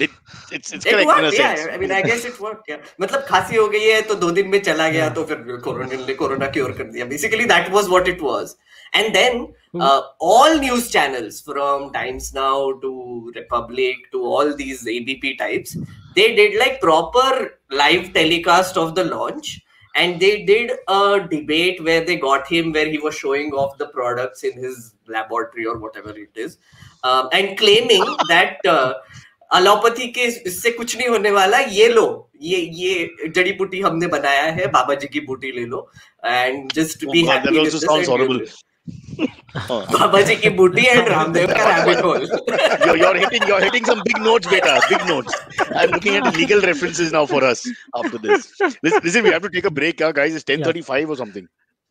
It, it's it's it correct worked, in a yeah. sense. I mean, I guess it worked. Yeah. मतलब खांसी हो गई है तो दो दिन में चला गया तो फिर कोरोना ले कोरोना क्योर कर दिया. Basically, that was what it was. And then uh, all news channels from Times Now to Republic to all these A B P types, they did like proper live telecast of the launch. And they did a debate where they got him, where he was showing off the products in his laboratory or whatever it is. Um, and claiming that uh, allopathy ke isse kuch nahi hone wala, ye lo, ye, ye jadi booty humne banaya hai, Baba ji ki booty le lo. And just oh be God, happy that also with sounds horrible. Babaji ki booty and Ramdev ka rabbit hole. You're, you're hitting, you're hitting some big notes, beta. Big notes. I'm looking at legal references now for us after this. Listen, we have to take a break, huh, guys. It's ten thirty-five yeah. or something.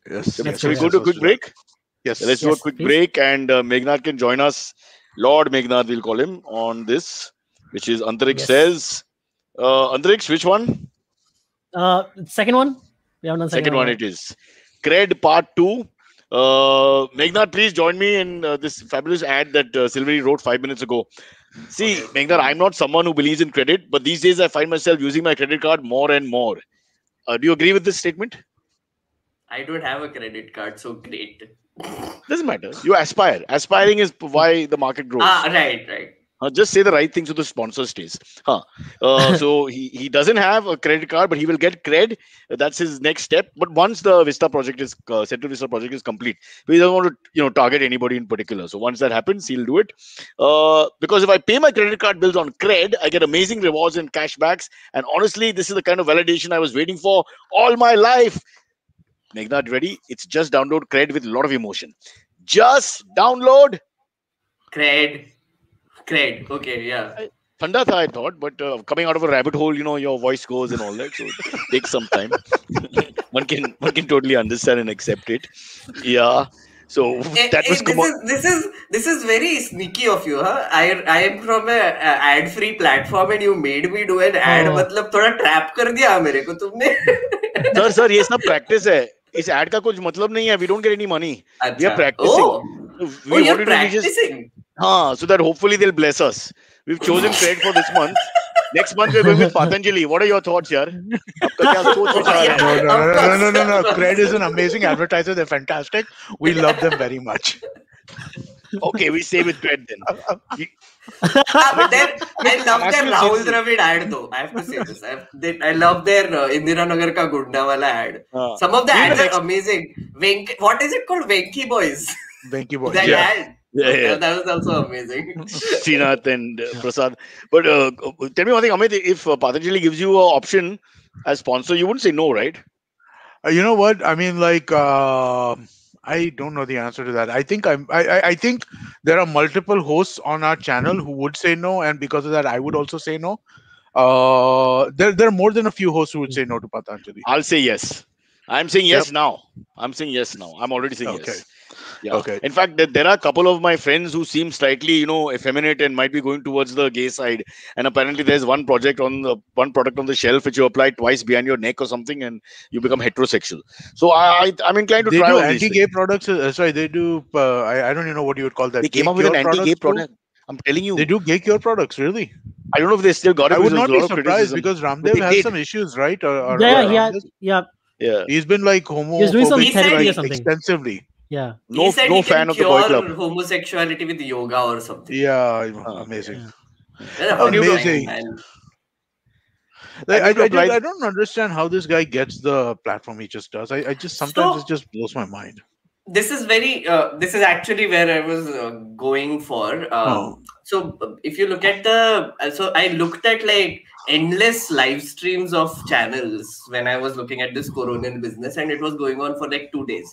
Yes. Shall so we go to a quick break? Yes. Let's yes, do a quick please. break, and uh, Meghnad can join us. Lord Meghnad, we'll call him on this. which is Antariksh yes. says. Uh, Antariksh, which one? Uh, second one. We haven't done second, second one. One it is. Cred part two. Uh, Meghnad, please join me in uh, this fabulous ad that uh, Silvery wrote five minutes ago. See, Meghnad, I'm not someone who believes in credit, but these days I find myself using my credit card more and more. Uh, do you agree with this statement? I don't have a credit card, so great. Doesn't matter. You aspire. Aspiring is why the market grows. Ah, right, right. Uh, just say the right thing so the sponsor stays. Huh. Uh, so he, he doesn't have a credit card, but he will get cred. That's his next step. But once the Vista project is uh, Central Vista project is complete, we don't want to you know target anybody in particular. So once that happens, he'll do it. Uh, because if I pay my credit card bills on cred, I get amazing rewards and cashbacks. And honestly, this is the kind of validation I was waiting for all my life. Meghnad, ready? It's just download cred with a lot of emotion. Just download cred. Great. Okay. Yeah. Thanda tha, I thought, but uh, coming out of a rabbit hole, you know, your voice goes and all that, so it takes some time. one can one can totally understand and accept it. Yeah. So eh, that eh, was this is, this is this is very sneaky of you, huh? I I am from a, a ad free platform and you made me do an ad. Oh. मतलब थोड़ा trap कर दिया मेरे को तुमने. Sir, sir, ये सब practice है. इस ad का कुछ मतलब नहीं है. We don't get any money. Achha. We are practicing. Oh, we, oh you're practicing. Just, Ah, so that hopefully they'll bless us. We've chosen cred for this month. Next month we're going with Patanjali. What are your thoughts, yaar? no, no, no, no, no. Cred is an amazing advertiser. They're fantastic. We love them very much. Okay, we stay with cred then. But then I love their Rahul Dravid ad though. I have to say this. I, have, they, I love their uh, Indira Nagar ka Gunda wala ad. Uh, Some of the ads are amazing. Venk, what is it called? Venky Boys. Venky Boys. That yeah. ad. Yeah, yeah, that was also amazing. Srinath and uh, Prasad. But uh, tell me one thing, Amit, if uh, Patanjali gives you an option as sponsor, you wouldn't say no, right? Uh, you know what? I mean, like, uh, I don't know the answer to that. I think I'm, I, I think there are multiple hosts on our channel who would say no. And because of that, I would also say no. Uh, there, there are more than a few hosts who would say no to Patanjali. I'll say yes. I'm saying yes yep. now. I'm saying yes now. I'm already saying okay. yes. Yeah. Okay. In fact, there are a couple of my friends who seem slightly, you know, effeminate and might be going towards the gay side. And apparently, there's one project on the one product on the shelf which you apply twice behind your neck or something, and you become heterosexual. So I, I'm inclined to they try. They do anti-gay products. Uh, sorry, they do. Uh, I, I don't even know what you would call that. They came up with an anti-gay product. Too? I'm telling you, they do gay cure products. Really, I don't know if they still got it. I would not be surprised because Ramdev has did. some issues, right? Or, or, yeah, or yeah, yeah. Yeah, he's been like homo. He's doing some therapy or something extensively. Yeah, no, he said no he fan of the boy club. Homosexuality with yoga or something. Yeah, amazing, yeah. amazing. Like, I, I, just, I don't understand how this guy gets the platform he just does. I, I just sometimes so, it just blows my mind. This is very. Uh, this is actually where I was uh, going for. Uh, oh. So if you look at the, so I looked at like. endless live streams of channels when I was looking at this Coronil business, and it was going on for like two days.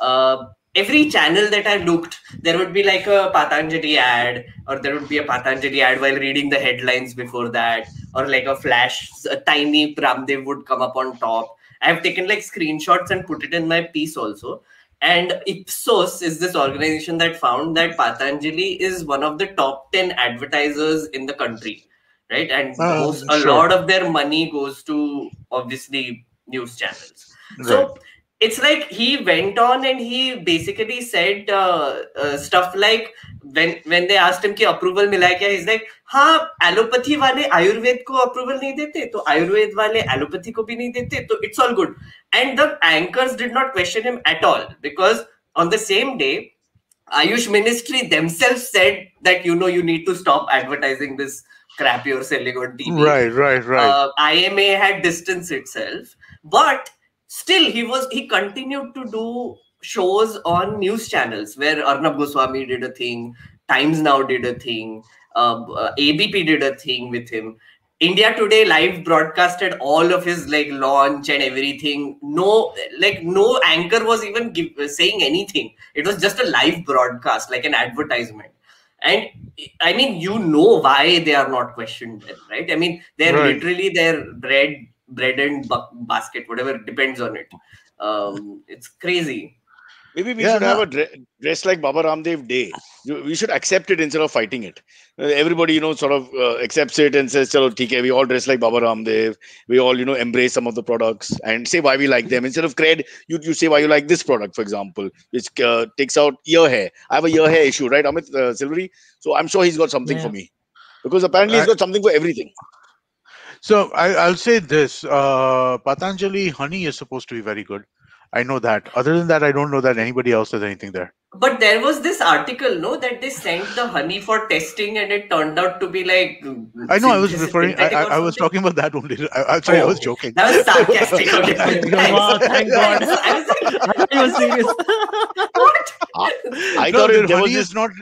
Uh, every channel that I looked, there would be like a Patanjali ad, or there would be a Patanjali ad while reading the headlines before that, or like a flash, a tiny Ramdev would come up on top. I have taken like screenshots and put it in my piece also. And Ipsos is this organization that found that Patanjali is one of the top ten advertisers in the country. Right, and oh, most, a sure. lot of their money goes to obviously news channels. Right. So it's like he went on and he basically said uh, uh, stuff like when when they asked him ki approval mila hai kya, he's like, "Ha, allopathy wale Ayurved ko approval nahi dete, to Ayurved wale allopathy ko bhi nahi dete, to it's all good." And the anchors did not question him at all because on the same day, Ayush Ministry themselves said that you know you need to stop advertising this crap you're selling on T V. Right, right, right. Uh, I M A had distanced itself, but still he was he continued to do shows on news channels where Arnab Goswami did a thing, Times Now did a thing, uh, uh, A B P did a thing with him. India Today live broadcasted all of his like launch and everything. No, like no anchor was even give, saying anything. It was just a live broadcast, like an advertisement. And I mean, you know why they are not questioned, right? I mean, they're right. literally their bread, bread and basket, whatever depends on it. Um, it's crazy. Maybe we yeah, should no. have a dress like Baba Ramdev Day. We should accept it instead of fighting it. Everybody, you know, sort of uh, accepts it and says, "Chalo, theek hai, we all dress like Baba Ramdev. We all, you know, embrace some of the products and say why we like them." Instead of cred, you you say why you like this product, for example, which uh, takes out ear hair. I have a ear hair issue, right, Amit uh, Silvery? So I'm sure he's got something yeah. for me, because apparently I he's got something for everything. So I, I'll say this: uh, Patanjali honey is supposed to be very good. I know that. Other than that, I don't know that anybody else has anything there. But there was this article, no, that they sent the honey for testing, and it turned out to be like. I know. I was referring. I, I, I was talking about that only. I, I'm sorry, oh, I was joking. That was sarcastic. Okay. Oh, thank God. I thought you were serious. What? I thought no, honey is not.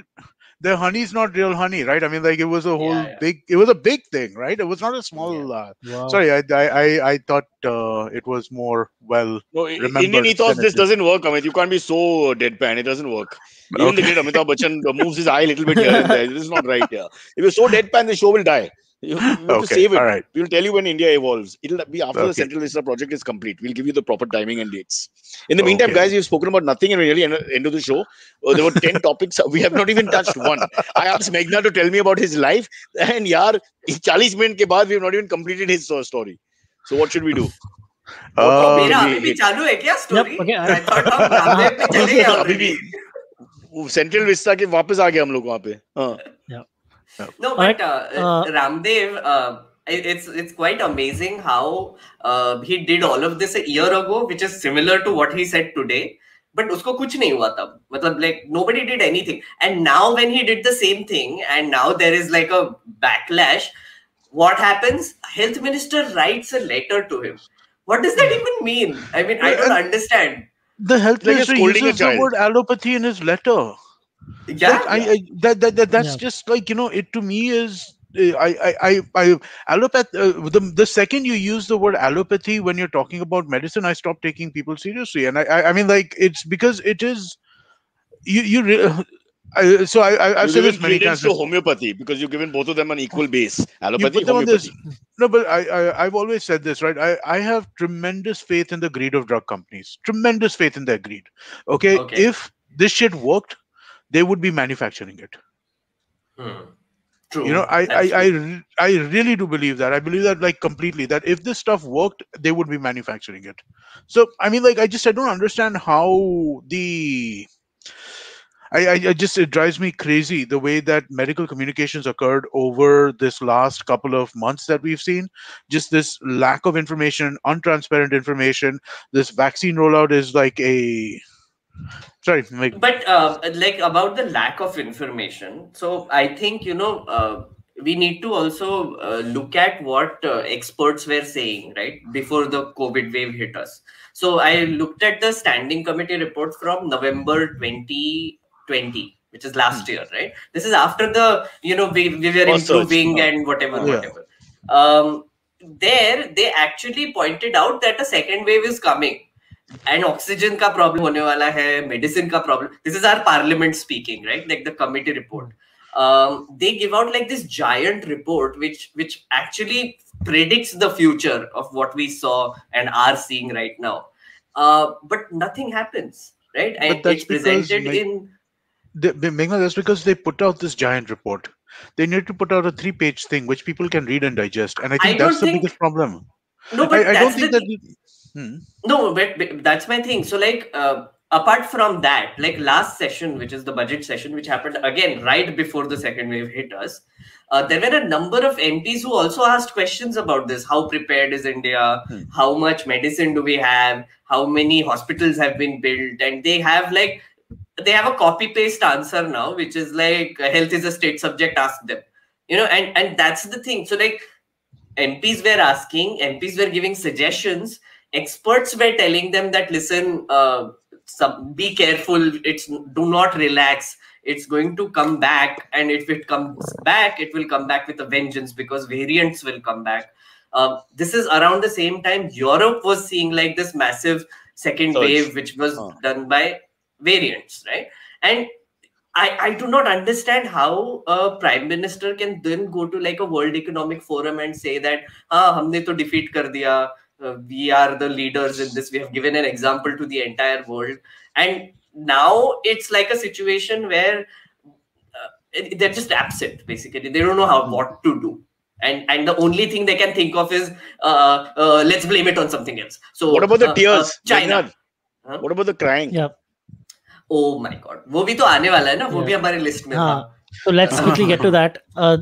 Their honey is not real honey, right? I mean, like, it was a whole yeah, yeah. big, it was a big thing, right? It was not a small, yeah. uh, wow. sorry, I I, I thought uh, it was more well no, remembered. Indian ethos, this doesn't work, Amit. You can't be so deadpan. It doesn't work. Even okay. the great Amitabh Bachchan moves his eye a little bit here and there. This is not right. Yeah. If you're so deadpan, the show will die. You, you have okay. to save it. All right. We'll tell you when India evolves. It'll be after okay. the Central Vista project is complete. We'll give you the proper timing and dates. In the okay. meantime, guys, we've spoken about nothing and really end, end of the show. Uh, there were ten topics. We have not even touched one. I asked Meghnad to tell me about his life, and yaar, forty minutes ke baad, we have not even completed his story. So what should we do? Uh, Mera abhi bhi chalu hai kya story? I thought hum Ramdev pe chale gaye already. Central Vista ke वापस आ गए हम लोग वहाँ पे. हाँ. No, but right. uh, uh, Ramdev, uh, it's it's quite amazing how uh, he did all of this a year ago, which is similar to what he said today. But usko kuch nahi hua tab. Matlab, like, nobody did anything. And now when he did the same thing, and now there is like a backlash, what happens? Health minister writes a letter to him. What does that even mean? I mean, I don't understand. The health like minister uses the word allopathy in his letter. Yeah, that, I, I, that, that, that that's yeah. just like, you know, it to me is I I I, I allopath, uh, the the second you use the word allopathy when you're talking about medicine, I stop taking people seriously, and I I, I mean, like, it's because it is you you re I, so I I I've said this many times to homeopathy because you've given both of them an equal base, allopathy, homeopathy. No, but I, I I've always said this, right? I I have tremendous faith in the greed of drug companies, tremendous faith in their greed. Okay, okay. If this shit worked, they would be manufacturing it. Hmm. True. You know, I, I, I, I really do believe that. I believe that, like, completely, that if this stuff worked, they would be manufacturing it. So, I mean, like, I just, I don't understand how the, I, I, I just, it drives me crazy the way that medical communications occurred over this last couple of months that we've seen. Just this lack of information, untransparent information. This vaccine rollout is like a, Sorry, Meg. But uh, like about the lack of information. So I think, you know, uh, we need to also uh, look at what uh, experts were saying, right, before the COVID wave hit us. So I looked at the standing committee report from November twenty twenty, which is last hmm. year, right? This is after the, you know, we, we were also improving and whatever, yeah. whatever. Um, there, they actually pointed out that a second wave is coming. And oxygen ka problem hone wala hai, medicine ka problem. This is our parliament speaking, right? Like the committee report. Um, they give out like this giant report, which which actually predicts the future of what we saw and are seeing right now. Uh, but nothing happens, right? And it's presented in. Meghnad, that's because they put out this giant report. They need to put out a three-page thing which people can read and digest. And I think I that's the think... biggest problem. No, but I, I don't think the... that. You... Hmm. No, but, but that's my thing. So, like, uh, apart from that, like last session, which is the budget session, which happened again right before the second wave hit us, uh, there were a number of M Ps who also asked questions about this. How prepared is India? Hmm. How much medicine do we have? How many hospitals have been built? And they have like, they have a copy paste answer now, which is like, health is a state subject, ask them. You know, and, and that's the thing. So, like, M Ps were asking, M Ps were giving suggestions. Experts were telling them that, listen, uh, some, be careful, it's do not relax, it's going to come back, and if it comes back, it will come back with a vengeance because variants will come back. Uh, this is around the same time Europe was seeing like this massive second Search. wave, which was oh. done by variants, right? And I, I do not understand how a prime minister can then go to like a World Economic Forum and say that, ah, humne to defeat kar diya. Uh, we are the leaders in this. We have given an example to the entire world. And now it's like a situation where uh, they're just absent, basically. They don't know how what to do. And and the only thing they can think of is, uh, uh, let's blame it on something else. So what about the uh, tears? Uh, China. Huh? What about the crying? Yeah. Oh my God. Wo bhi toh aane wala hai na. Wo bhi hamare list mein tha. So let's quickly get to that. Uh,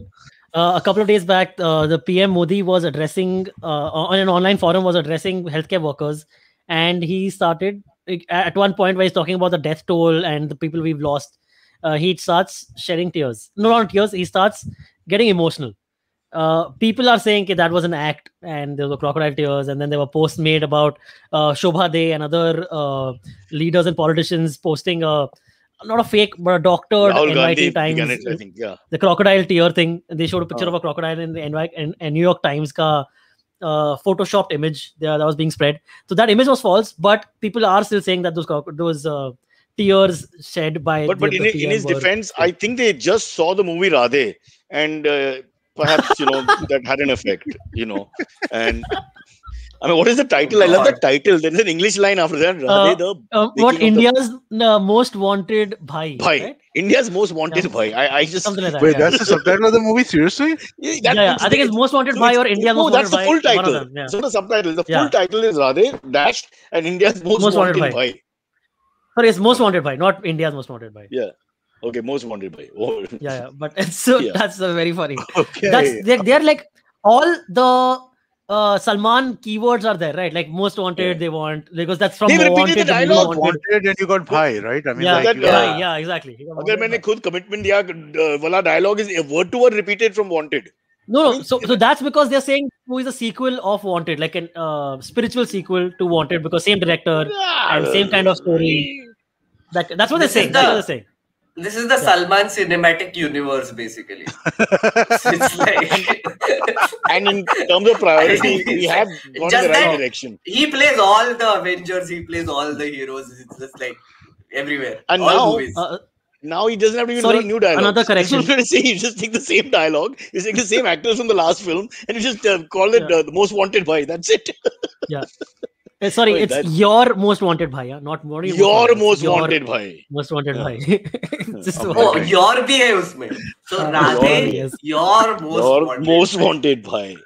uh, a couple of days back, uh, the P M Modi was addressing, uh, on an online forum, was addressing healthcare workers. And he started, at one point where he's talking about the death toll and the people we've lost, uh, he starts shedding tears. No, not tears. He starts getting emotional. Uh, people are saying that was an act, and there were crocodile tears, and then there were posts made about uh, Shobha Day and other uh, leaders and politicians posting a not a fake but a doctored N Y T Times. It, I think, yeah. The crocodile tear thing. They showed a picture oh. of a crocodile in the N Y and, and New York Times ka uh, photoshopped image there that was being spread. So that image was false, but people are still saying that those those uh, tears shed by. But the, but the in, P M in his were, defense, yeah. I think they just saw the movie Radhe and. Uh, Perhaps, you know, that had an effect, you know. And I mean, what is the title? I love the title. There's an English line after that. Uh, the, uh, what India's the... most wanted bhai. Bhai. Right? India's most wanted yeah. bhai. I, I just... Something like that, wait, yeah. that's the subtitle of the movie? Seriously? Yeah, yeah, yeah. I think it's most wanted so bhai or India's no, most wanted bhai. No, that's the full title. Yeah. So the subtitle. The full yeah. title is Radhe Dash and India's most, most wanted, wanted bhai. Sorry, it's most wanted bhai, not India's most wanted bhai. Yeah. Okay, most wanted by. Oh. Yeah, yeah, but so yeah. that's uh, very funny. Okay. That's they're, they're like all the uh, Salman keywords are there, right? Like most wanted, yeah. they want because that's from. They repeated the dialogue. Wanted and you got bhai, right? I mean, yeah, like, that, yeah. yeah, exactly. Agar maine khud commitment diya, uh, wala dialogue is word to word repeated from wanted. No, no. So, so that's because they're saying who is a sequel of Wanted, like a uh, spiritual sequel to Wanted, because same director yeah. and same kind of story. That that's what they're saying. That's what they're saying. This is the yeah. Salman cinematic universe, basically. It's like and in terms of priority, we have gone just in the right direction. He plays all the Avengers. He plays all the heroes. It's just like everywhere. And all now, uh, now he doesn't have to even sorry, learn new dialogue. Another correction. Say you just take the same dialogue. You take the same actors from the last film, and you just uh, call it yeah. uh, the most wanted boy. That's it. yeah. Uh, sorry, Wait, it's your most wanted bhai, huh? Not Modi. Your most, most your wanted bhai. Most wanted yeah. bhai. Just oh, oh, your bhi hai usme. So Radhe, yes. your most your wanted. Most wanted bhai.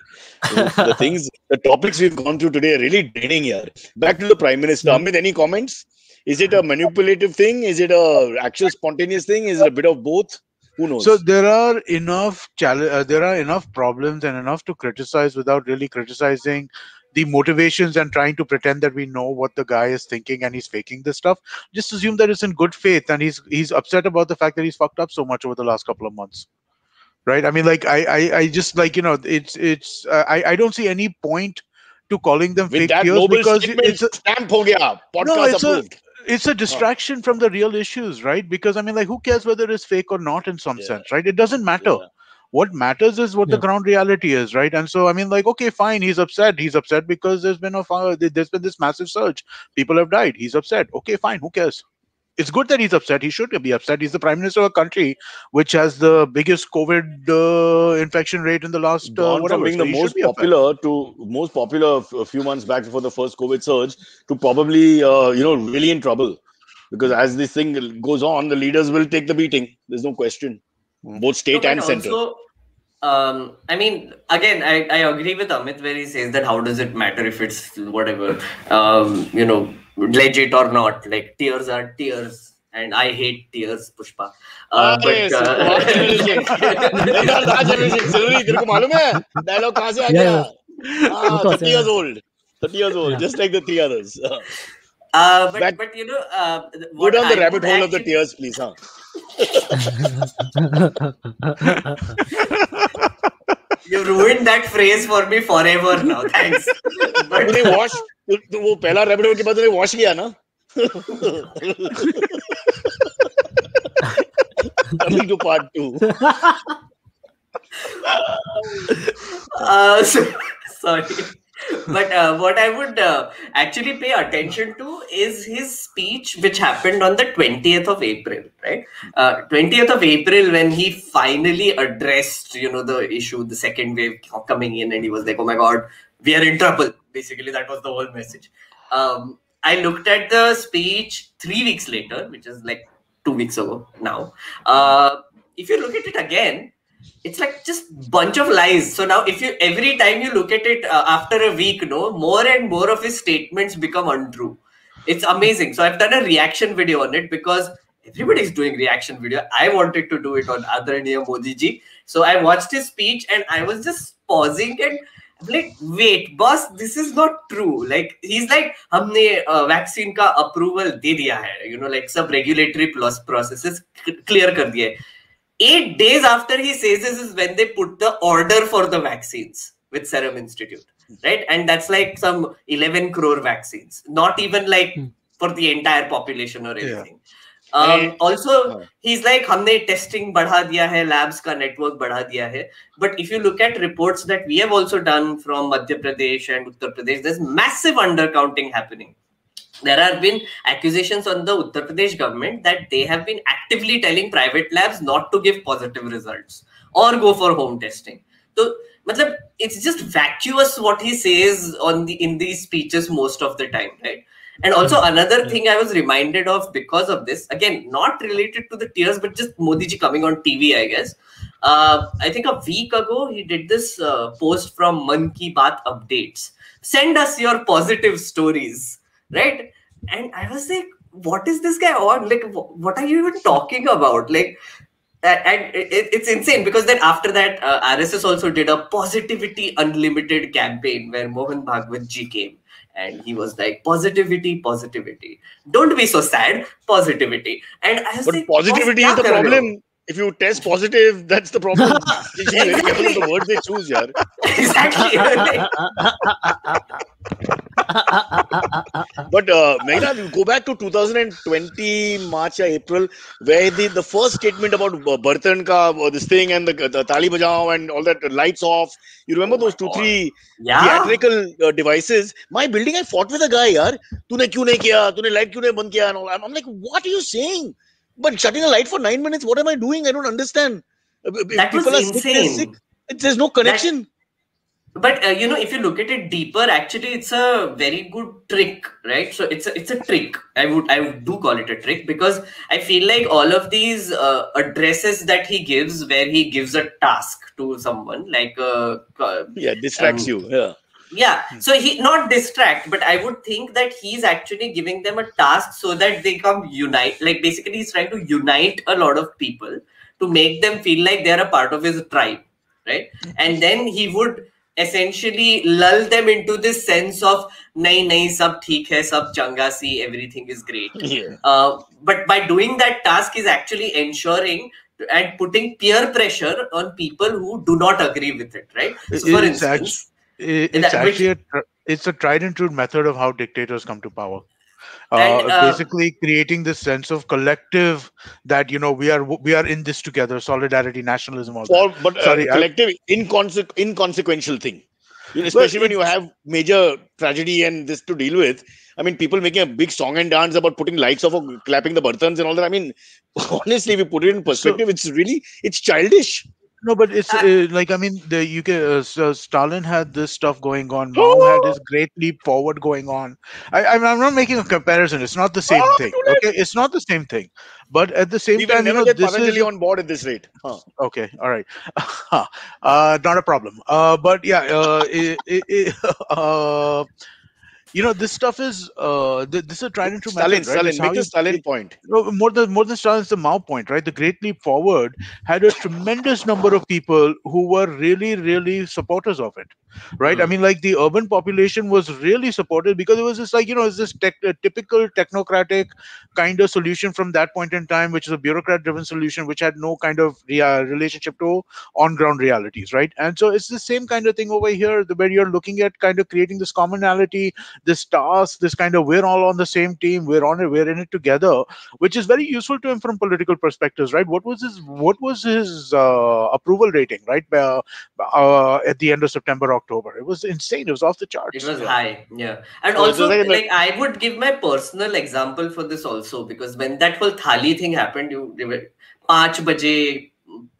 The things, the topics we've gone through today are really draining here. Back to the Prime Minister. Amit, any comments? Is it a manipulative thing? Is it a actual spontaneous thing? Is it a bit of both? Who knows? So there are enough challenge. Uh, there are enough problems and enough to criticize without really criticizing the motivations and trying to pretend that we know what the guy is thinking and he's faking this stuff. Just assume that it's in good faith and he's he's upset about the fact that he's fucked up so much over the last couple of months. Right? I mean, like, I I, I just, like, you know, it's, it's uh, I, I don't see any point to calling them with fake that noble because it's a, stamp ho gaya, podcast it's approved. A, It's a distraction oh. from the real issues, right? Because, I mean, like, who cares whether it's fake or not in some yeah. sense, right? It doesn't matter. Yeah. What matters is what yeah. the ground reality is, right? And so, I mean, like, okay, fine. He's upset. He's upset because there's been a uh, there's been this massive surge. People have died. He's upset. Okay, fine. Who cares? It's good that he's upset. He should be upset. He's the Prime Minister of a country which has the biggest COVID uh, infection rate in the last. Uh, Gone from being the most popular to most popular a few months back before the first COVID surge to probably uh, you know really in trouble, because as this thing goes on, the leaders will take the beating. There's no question. Both state no, and central. Also, um, I mean, again, I, I agree with Amit where he says that how does it matter if it's whatever, um, you know, legit or not. Like, tears are tears. And I hate tears, Pushpa. Uh, but, uh, thirty years old. Just like the three others. Uh, but, Back, but, you know... Uh, go down I the rabbit hole of the tears, please. Huh? You ruined that phrase for me forever now. Thanks. But they wash. वो पहला rabbit hole के बाद उन्हें wash किया ना. Coming to part two. uh, so, sorry. But uh, what I would uh, actually pay attention to is his speech, which happened on the twentieth of April, right? Uh, twentieth of April, when he finally addressed, you know, the issue, the second wave coming in, and he was like, oh my God, we are in trouble. Basically, that was the whole message. Um, I looked at the speech three weeks later, which is like two weeks ago now. Uh, if you look at it again, it's like just bunch of lies. So now if you every time you look at it uh, after a week, no, more and more of his statements become untrue. It's amazing. So I've done a reaction video on it because everybody's doing reaction video. I wanted to do it on Adaraniya Modi ji. So I watched his speech and I was just pausing and I'm like, wait, boss, this is not true. Like, he's like, humne uh, vaccine ka approval de diya hai. You know, like, sub regulatory plus processes clear kar diye. Eight days after he says this is when they put the order for the vaccines with Serum Institute, right? And that's like some eleven crore vaccines, not even like for the entire population or anything. Yeah. Um, also, he's like, humne testing badha diya hai, labs ka network badha diya hai. But if you look at reports that we have also done from Madhya Pradesh and Uttar Pradesh, there's massive undercounting happening. There have been accusations on the Uttar Pradesh government that they have been actively telling private labs not to give positive results or go for home testing. So, matlab, it's just vacuous what he says on the in these speeches most of the time, right? And also another thing I was reminded of because of this, again, not related to the tears, but just Modi ji coming on T V, I guess. Uh, I think a week ago, he did this uh, post from Man Ki Baat Updates. Send us your positive stories, right? And I was like, what is this guy on? Like, what are you even talking about? Like, and it's insane because then after that, uh, R S S also did a Positivity Unlimited campaign where Mohan Bhagwat ji came. And he was like, positivity, positivity. Don't be so sad, positivity. And I was but like, positivity is the problem. Ho? If you test positive, that's the problem. Exactly. The word they choose, yaar. Exactly. But uh, Meghnad, you go back to two thousand twenty, March or April, where the, the first statement about Bartan ka, or this thing and the, the Tali Bajao and all that, lights off. You remember oh those two, God. three yeah. theatrical uh, devices? My building, I fought with a guy, yaar. Tune kyun nahi kiya? Tune light kyun nahi band kiya? And all. I'm, I'm like, what are you saying? But shutting a light for nine minutes, what am I doing? I don't understand. If that people was are insane. Sick, sick, there's no connection. That, but uh, you know, if you look at it deeper, actually, it's a very good trick, right? So it's a, it's a trick. I would I would do call it a trick because I feel like all of these uh, addresses that he gives, where he gives a task to someone, like uh, yeah, distracts um, you, yeah. Yeah, so he not distract, but I would think that he's actually giving them a task so that they come unite. Like basically, he's trying to unite a lot of people to make them feel like they're a part of his tribe, right? And then he would essentially lull them into this sense of nahi nahi sab theek hai, sab changa si, everything is great. Yeah. Uh, but by doing that task, he's actually ensuring and putting peer pressure on people who do not agree with it, right? So for it's instance. It's actually a, it's a tried and true method of how dictators come to power. Uh, and, uh, basically, creating this sense of collective that you know we are we are in this together, solidarity, nationalism, all or, that. But Sorry, uh, collective inconse inconsequential thing, especially when you have major tragedy and this to deal with. I mean, people making a big song and dance about putting lights off or clapping the barthans and all that. I mean, honestly, we put it in perspective. So, it's really it's childish. No, but it's uh, like, I mean, the U K, uh, Stalin had this stuff going on. Mao oh. had this great leap forward going on. I, I'm, I'm not making a comparison. It's not the same oh, thing. Okay, it's not the same thing. But at the same we time, you know, this is on board at this rate. Huh. Okay, all right, uh, not a problem. Uh, but yeah, uh, it, it, it, uh, you know, this stuff is uh, th this is a tried and true Stalin, method, right? Stalin, make the Stalin it, point. No, more than more than Stalin, it's the Mao point, right? The Great Leap Forward had a tremendous number of people who were really, really supporters of it, right? Mm. I mean, like the urban population was really supported because it was just like, you know, it's this tech, uh, typical technocratic kind of solution from that point in time, which is a bureaucrat-driven solution, which had no kind of re uh, relationship to on-ground realities, right? And so it's the same kind of thing over here, where you're looking at kind of creating this commonality, this task, this kind of we're all on the same team, we're on it, we're in it together, which is very useful to him from political perspectives, right? What was his, what was his uh, approval rating, right? Uh, uh, at the end of September, October, it was insane. It was off the charts. It was high, yeah. And so also, like, like I would give my personal example for this also, because when that whole thali thing happened, you they were five baje,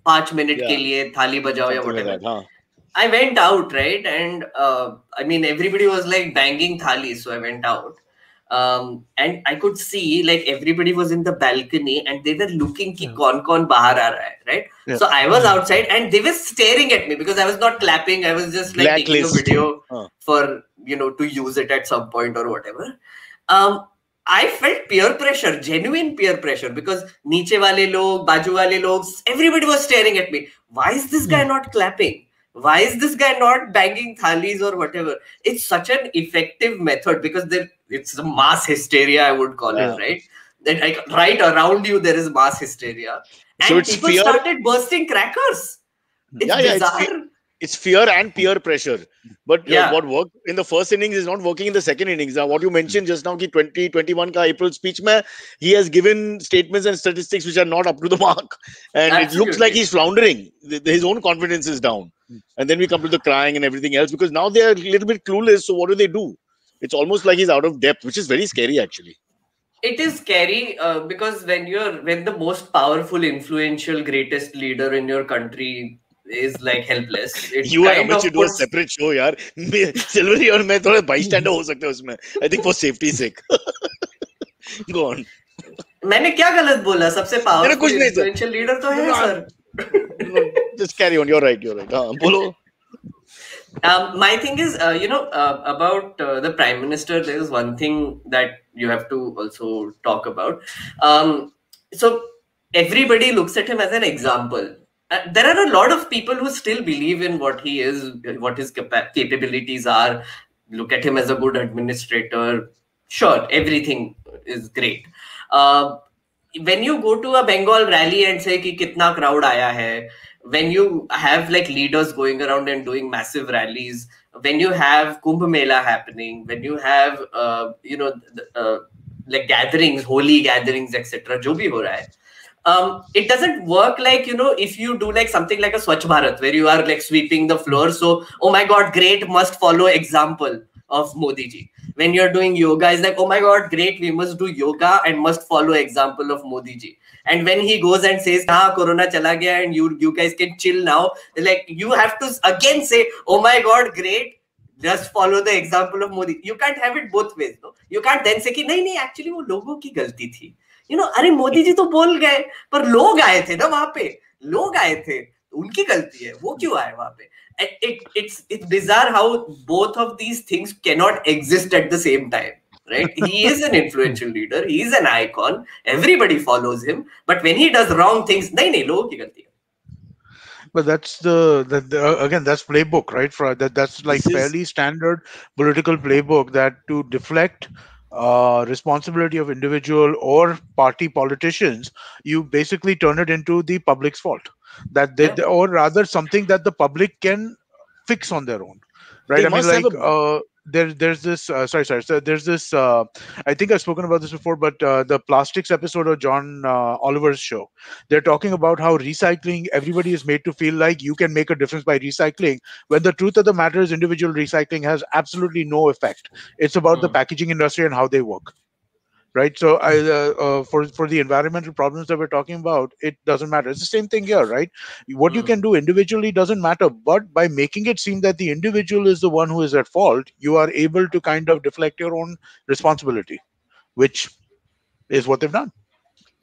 five minute yeah. ke liye thali bajao ya whatever. That, huh? I went out, right? And uh, I mean, everybody was like banging thali, so I went out. Um, and I could see like everybody was in the balcony and they were looking ki kon kon bahar aa raha hai, right? Yeah. So I was outside and they were staring at me because I was not clapping. I was just like Blacklist. taking the video oh. for, you know, to use it at some point or whatever. Um, I felt peer pressure, genuine peer pressure, because niche wale log, baju wale log, everybody was staring at me. Why is this guy not clapping? Why is this guy not banging thalis or whatever? It's such an effective method because there, it's the mass hysteria, I would call yeah. it, right? That like, right around you, there is mass hysteria. And so it's people fear. started bursting crackers. It's yeah, yeah, bizarre. It's fear, it's fear and peer pressure. But yeah. uh, what worked in the first innings is not working in the second innings. Now, what you mentioned just now, ki twenty twenty-one ka April speech, mein, he has given statements and statistics which are not up to the mark. And Absolutely. It looks like he's floundering. His own confidence is down. And then we come to the crying and everything else because now they are a little bit clueless. So what do they do? It's almost like he's out of depth, which is very scary, actually. It is scary uh, because when you're when the most powerful, influential, greatest leader in your country is like helpless. It's you and Amit should do a separate show, yaar. Silvery and I thoda bystander ho sakte usme. I think for safety's sake. Go on. मैंने क्या गलत बोला? सबसे powerful, influential leader तो है sir. No, just carry on. You're right. You're right. Uh, Bolo. Um, my thing is, uh, you know, uh, about uh, the Prime Minister, there is one thing that you have to also talk about. Um, so everybody looks at him as an example. Uh, there are a lot of people who still believe in what he is, what his capa capabilities are, look at him as a good administrator. Sure, everything is great. Uh, When you go to a Bengal rally and say ki kitna crowd aaya hai, when you have like leaders going around and doing massive rallies, when you have Kumbh Mela happening, when you have uh, you know uh, like gatherings, holy gatherings, et cetera, jo bhi ho raha hai, um, it doesn't work like you know if you do like something like a Swachh Bharat where you are like sweeping the floor. So oh my God, great, must follow example of Modi ji. When you're doing yoga, it's like, oh my God, great, we must do yoga and must follow example of Modi ji. And when he goes and says, ah, Corona chala gaya and you, you guys can chill now, like you have to again say, oh my God, great, just follow the example of Modi. You can't have it both ways. No? You can't then say, ki, nahin, nahin, actually, wo logo ki galti thi. You know, are Modi ji to bol gaye, par log aaye the na wahan pe. Log aaye the. Unki galti hai. Wo kyun aaye wahan pe? It, it's it's bizarre how both of these things cannot exist at the same time, right? He is an influential leader. He is an icon. Everybody follows him. But when he does wrong things, nahin, nahin, logo ki galti hai. But that's the, the, the again, that's playbook, right? For that, that's like this fairly is... standard political playbook that to deflect uh, responsibility of individual or party politicians, you basically turn it into the public's fault. That they, yeah. or rather something that the public can fix on their own, right? They I mean, like a... uh, there, there's this. Uh, sorry, sorry. So there's this. Uh, I think I've spoken about this before, but uh, the plastics episode of John uh, Oliver's show. They're talking about how recycling. Everybody is made to feel like you can make a difference by recycling, when the truth of the matter is, individual recycling has absolutely no effect. It's about mm. the packaging industry and how they work. Right. So I, uh, uh, for, for the environmental problems that we're talking about, it doesn't matter. It's the same thing here, right? What mm. you can do individually doesn't matter. But by making it seem that the individual is the one who is at fault, you are able to kind of deflect your own responsibility, which is what they've done.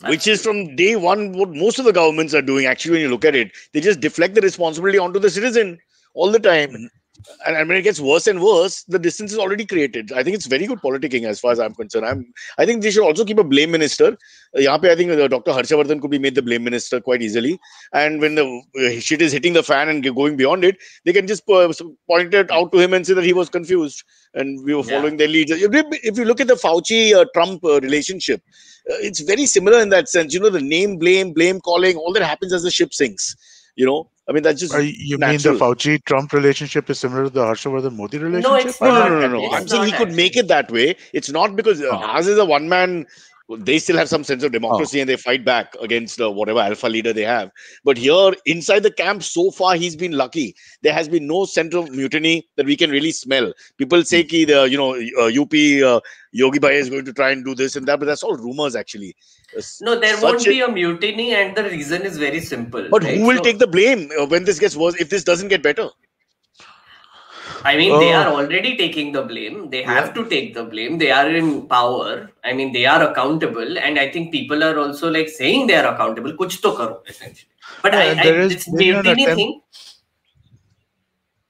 Which is from day one, what most of the governments are doing, actually, when you look at it. They just deflect the responsibility onto the citizen all the time. And I mean, it gets worse and worse. The distance is already created. I think it's very good politicking as far as I'm concerned. I'm, I think they should also keep a blame minister. Uh, I think uh, Doctor Harsh Vardhan could be made the blame minister quite easily. And when the uh, shit is hitting the fan and going beyond it, they can just uh, point it out to him and say that he was confused and we were following yeah. their lead. If you look at the Fauci-Trump uh, uh, relationship, uh, it's very similar in that sense. You know, the name, blame, blame calling, all that happens as the ship sinks. You know, I mean, that's just uh, you natural. Mean the Fauci-Trump relationship is similar to the Harsh-Vardhan-Modi relationship? No, it's not. No, no, no, no. I'm saying he could make it that way. It's not because uh, uh-huh. Naz is a one-man. They still have some sense of democracy uh-huh. and they fight back against uh, whatever alpha leader they have. But here, inside the camp, so far, he's been lucky. There has been no central mutiny that we can really smell. People say ki the, you know, uh, U P uh, Yogi Bhai is going to try and do this and that, but that's all rumors, actually. No, there Such won't be a, a mutiny, and the reason is very simple. But right? who will so, take the blame when this gets worse, if this doesn't get better? I mean, oh. they are already taking the blame. They have yeah. to take the blame. They are in power. I mean, they are accountable. And I think people are also like saying they are accountable. Kuch to karo, essentially. But yeah, I, I it's Devdini thing.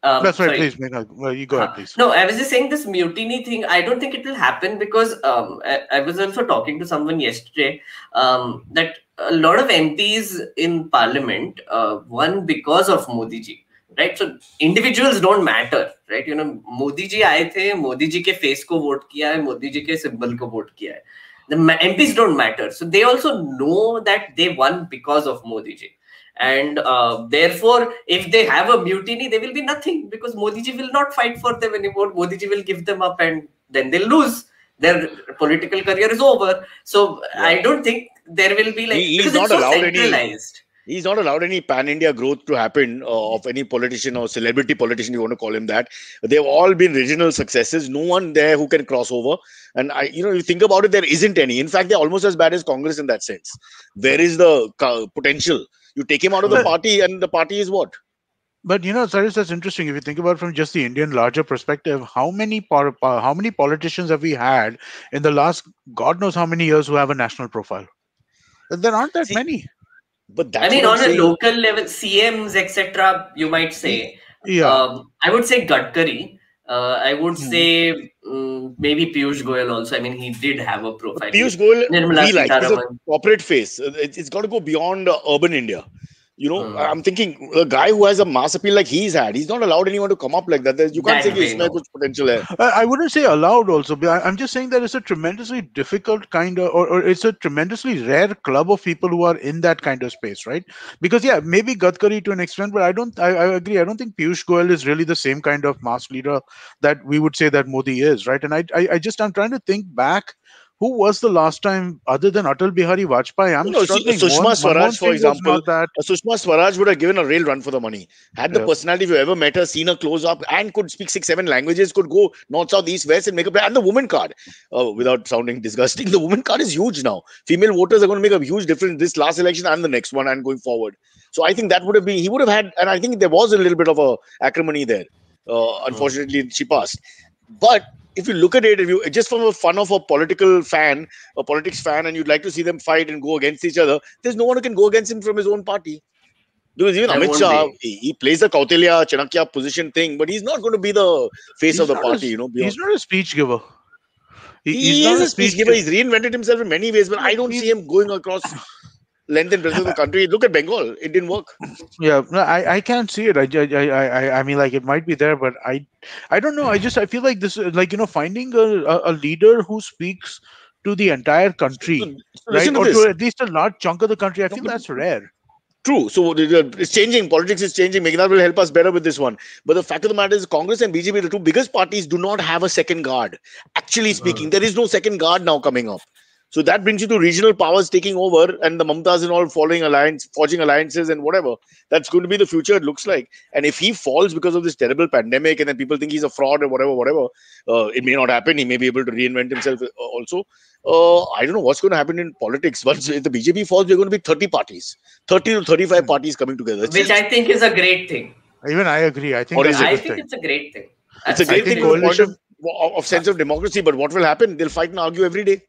Um, That's right, sorry. please, Meghnad. Well, you go uh, ahead, please. No, I was just saying this mutiny thing, I don't think it will happen because um, I, I was also talking to someone yesterday um, that a lot of M Ps in parliament uh, won because of Modiji, right? So individuals don't matter, right? You know, Modiji aaye the, Modiji ke face ko vote kiya hai, Modiji ke symbol ko vote kiya hai. The M Ps don't matter. So they also know that they won because of Modiji. And uh, therefore, if they have a mutiny, there will be nothing because Modiji will not fight for them anymore. Modiji will give them up and then they'll lose. Their political career is over. So yeah. I don't think there will be like... He, he's not allowed so any... He's not allowed any pan-India growth to happen uh, of any politician or celebrity politician, you want to call him that. They've all been regional successes. No one there who can cross over. And, I, you know, you think about it, there isn't any. In fact, they're almost as bad as Congress in that sense. There is the uh, potential. You take him out of the party and the party is what? But, you know, Cyrus, that's interesting. If you think about it from just the Indian larger perspective, how many how many politicians have we had in the last God knows how many years who have a national profile? There aren't that See, many. But that's I mean, on saying. a local level, C Ms, et cetera, you might say. Yeah. Um, I would say Gadkari. Uh, I would hmm. say um, maybe Piyush Goyal also. I mean, he did have a profile. Piyush Goyal, we like, is a corporate face. It's, it's got to go beyond uh, urban India. You know, hmm. I'm thinking a guy who has a mass appeal like he's had, he's not allowed anyone to come up like that. You can't that say he's not much potential. Hai. I wouldn't say allowed also. But I'm just saying that it's a tremendously difficult kind of, or, or it's a tremendously rare club of people who are in that kind of space, right? Because yeah, maybe Gadkari to an extent, but I don't, I, I agree. I don't think Piyush Goyal is really the same kind of mass leader that we would say that Modi is, right? And I, I, I just, I'm trying to think back. Who was the last time, other than Atal Bihari Vajpayee? I'm no, struggling. Sushma one, Swaraj, one for example. That. Sushma Swaraj would have given a real run for the money. Had the yeah. personality, if you ever met her, seen her close up, and could speak six, seven languages, could go north, south, east, west, and make a play. And the woman card, uh, without sounding disgusting, the woman card is huge now. Female voters are going to make a huge difference this last election and the next one and going forward. So I think that would have been, he would have had, and I think there was a little bit of a acrimony there. Uh, unfortunately, mm. she passed. But if you look at it, if you just from a fun of a political fan, a politics fan, and you'd like to see them fight and go against each other, there's no one who can go against him from his own party. Because even I Amit Shah, he, he plays the Kautilya, Chanakya position thing, but he's not going to be the face he's of the party. A, you know, beyond. He's not a speech giver. He, he he's is not a speech, speech giver. He's reinvented himself in many ways, but I don't see him going across length and breadth of the country. Look at Bengal. It didn't work. Yeah, no, I, I can't see it. I, I, I, I mean, like, it might be there, but I I don't know. I just, I feel like this, like, you know, finding a, a leader who speaks to the entire country, so, right? To or this. to at least a large chunk of the country, I no, think that's rare. True. So it's changing. Politics is changing. Meghnad will help us better with this one. But the fact of the matter is Congress and B J P, the two biggest parties, do not have a second guard. Actually speaking, uh. there is no second guard now coming up. So that brings you to regional powers taking over and the Mamtas and all following alliance, forging alliances and whatever. That's going to be the future, it looks like. And if he falls because of this terrible pandemic and then people think he's a fraud or whatever, whatever, uh, it may not happen. He may be able to reinvent himself also. Uh, I don't know what's going to happen in politics. Once if the B J P falls, there are going to be thirty parties, thirty to thirty-five parties coming together. It's Which just, I think is a great thing. Even I agree. I think, or is I it think it's a great thing. It's a great I thing from the point of, of sense of democracy. But what will happen? They'll fight and argue every day.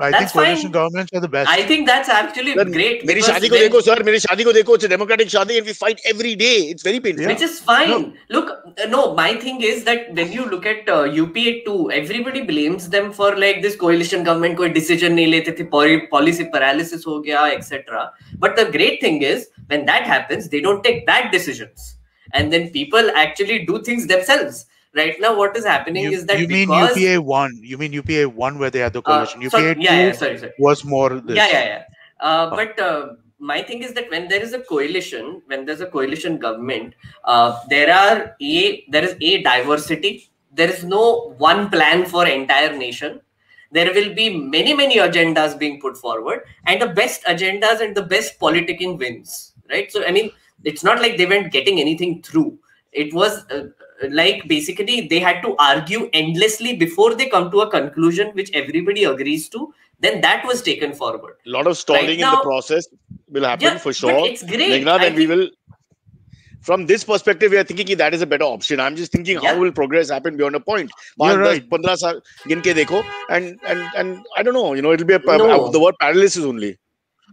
I that's think coalition fine. governments are the best. I think that's actually then, great. Meri shaadi ko dekho, sir. Meri shaadi ko dekho. It's a democratic shaadi and we fight every day. It's very painful. Yeah. Which is fine. No. Look, no, my thing is that when you look at uh, U P A too, everybody blames them for like this coalition government koi decision nahi lete the, policy paralysis ho gaya, et cetera. But the great thing is when that happens, they don't take bad decisions. And then people actually do things themselves. Right now, what is happening you, is that you mean because, U P A one? You mean U P A one where they had the coalition? Uh, sorry, U P A two yeah, yeah, sorry, sorry. was more this. Yeah, yeah, yeah. Uh, oh. But uh, my thing is that when there is a coalition, when there's a coalition government, uh, there are a there is a diversity. There is no one plan for entire nation. There will be many, many agendas being put forward, and the best agendas and the best politicking wins. Right. So I mean, it's not like they weren't getting anything through. It was. Uh, Like basically they had to argue endlessly before they come to a conclusion which everybody agrees to. Then that was taken forward. A lot of stalling right now, in the process will happen yeah, for sure. But it's great. Meghnad, and we will from this perspective, we are thinking that is a better option. I'm just thinking yeah. how will progress happen beyond a point? You're right. fifteen, and, and, and I don't know, you know, it'll be a, no. the word paralysis only.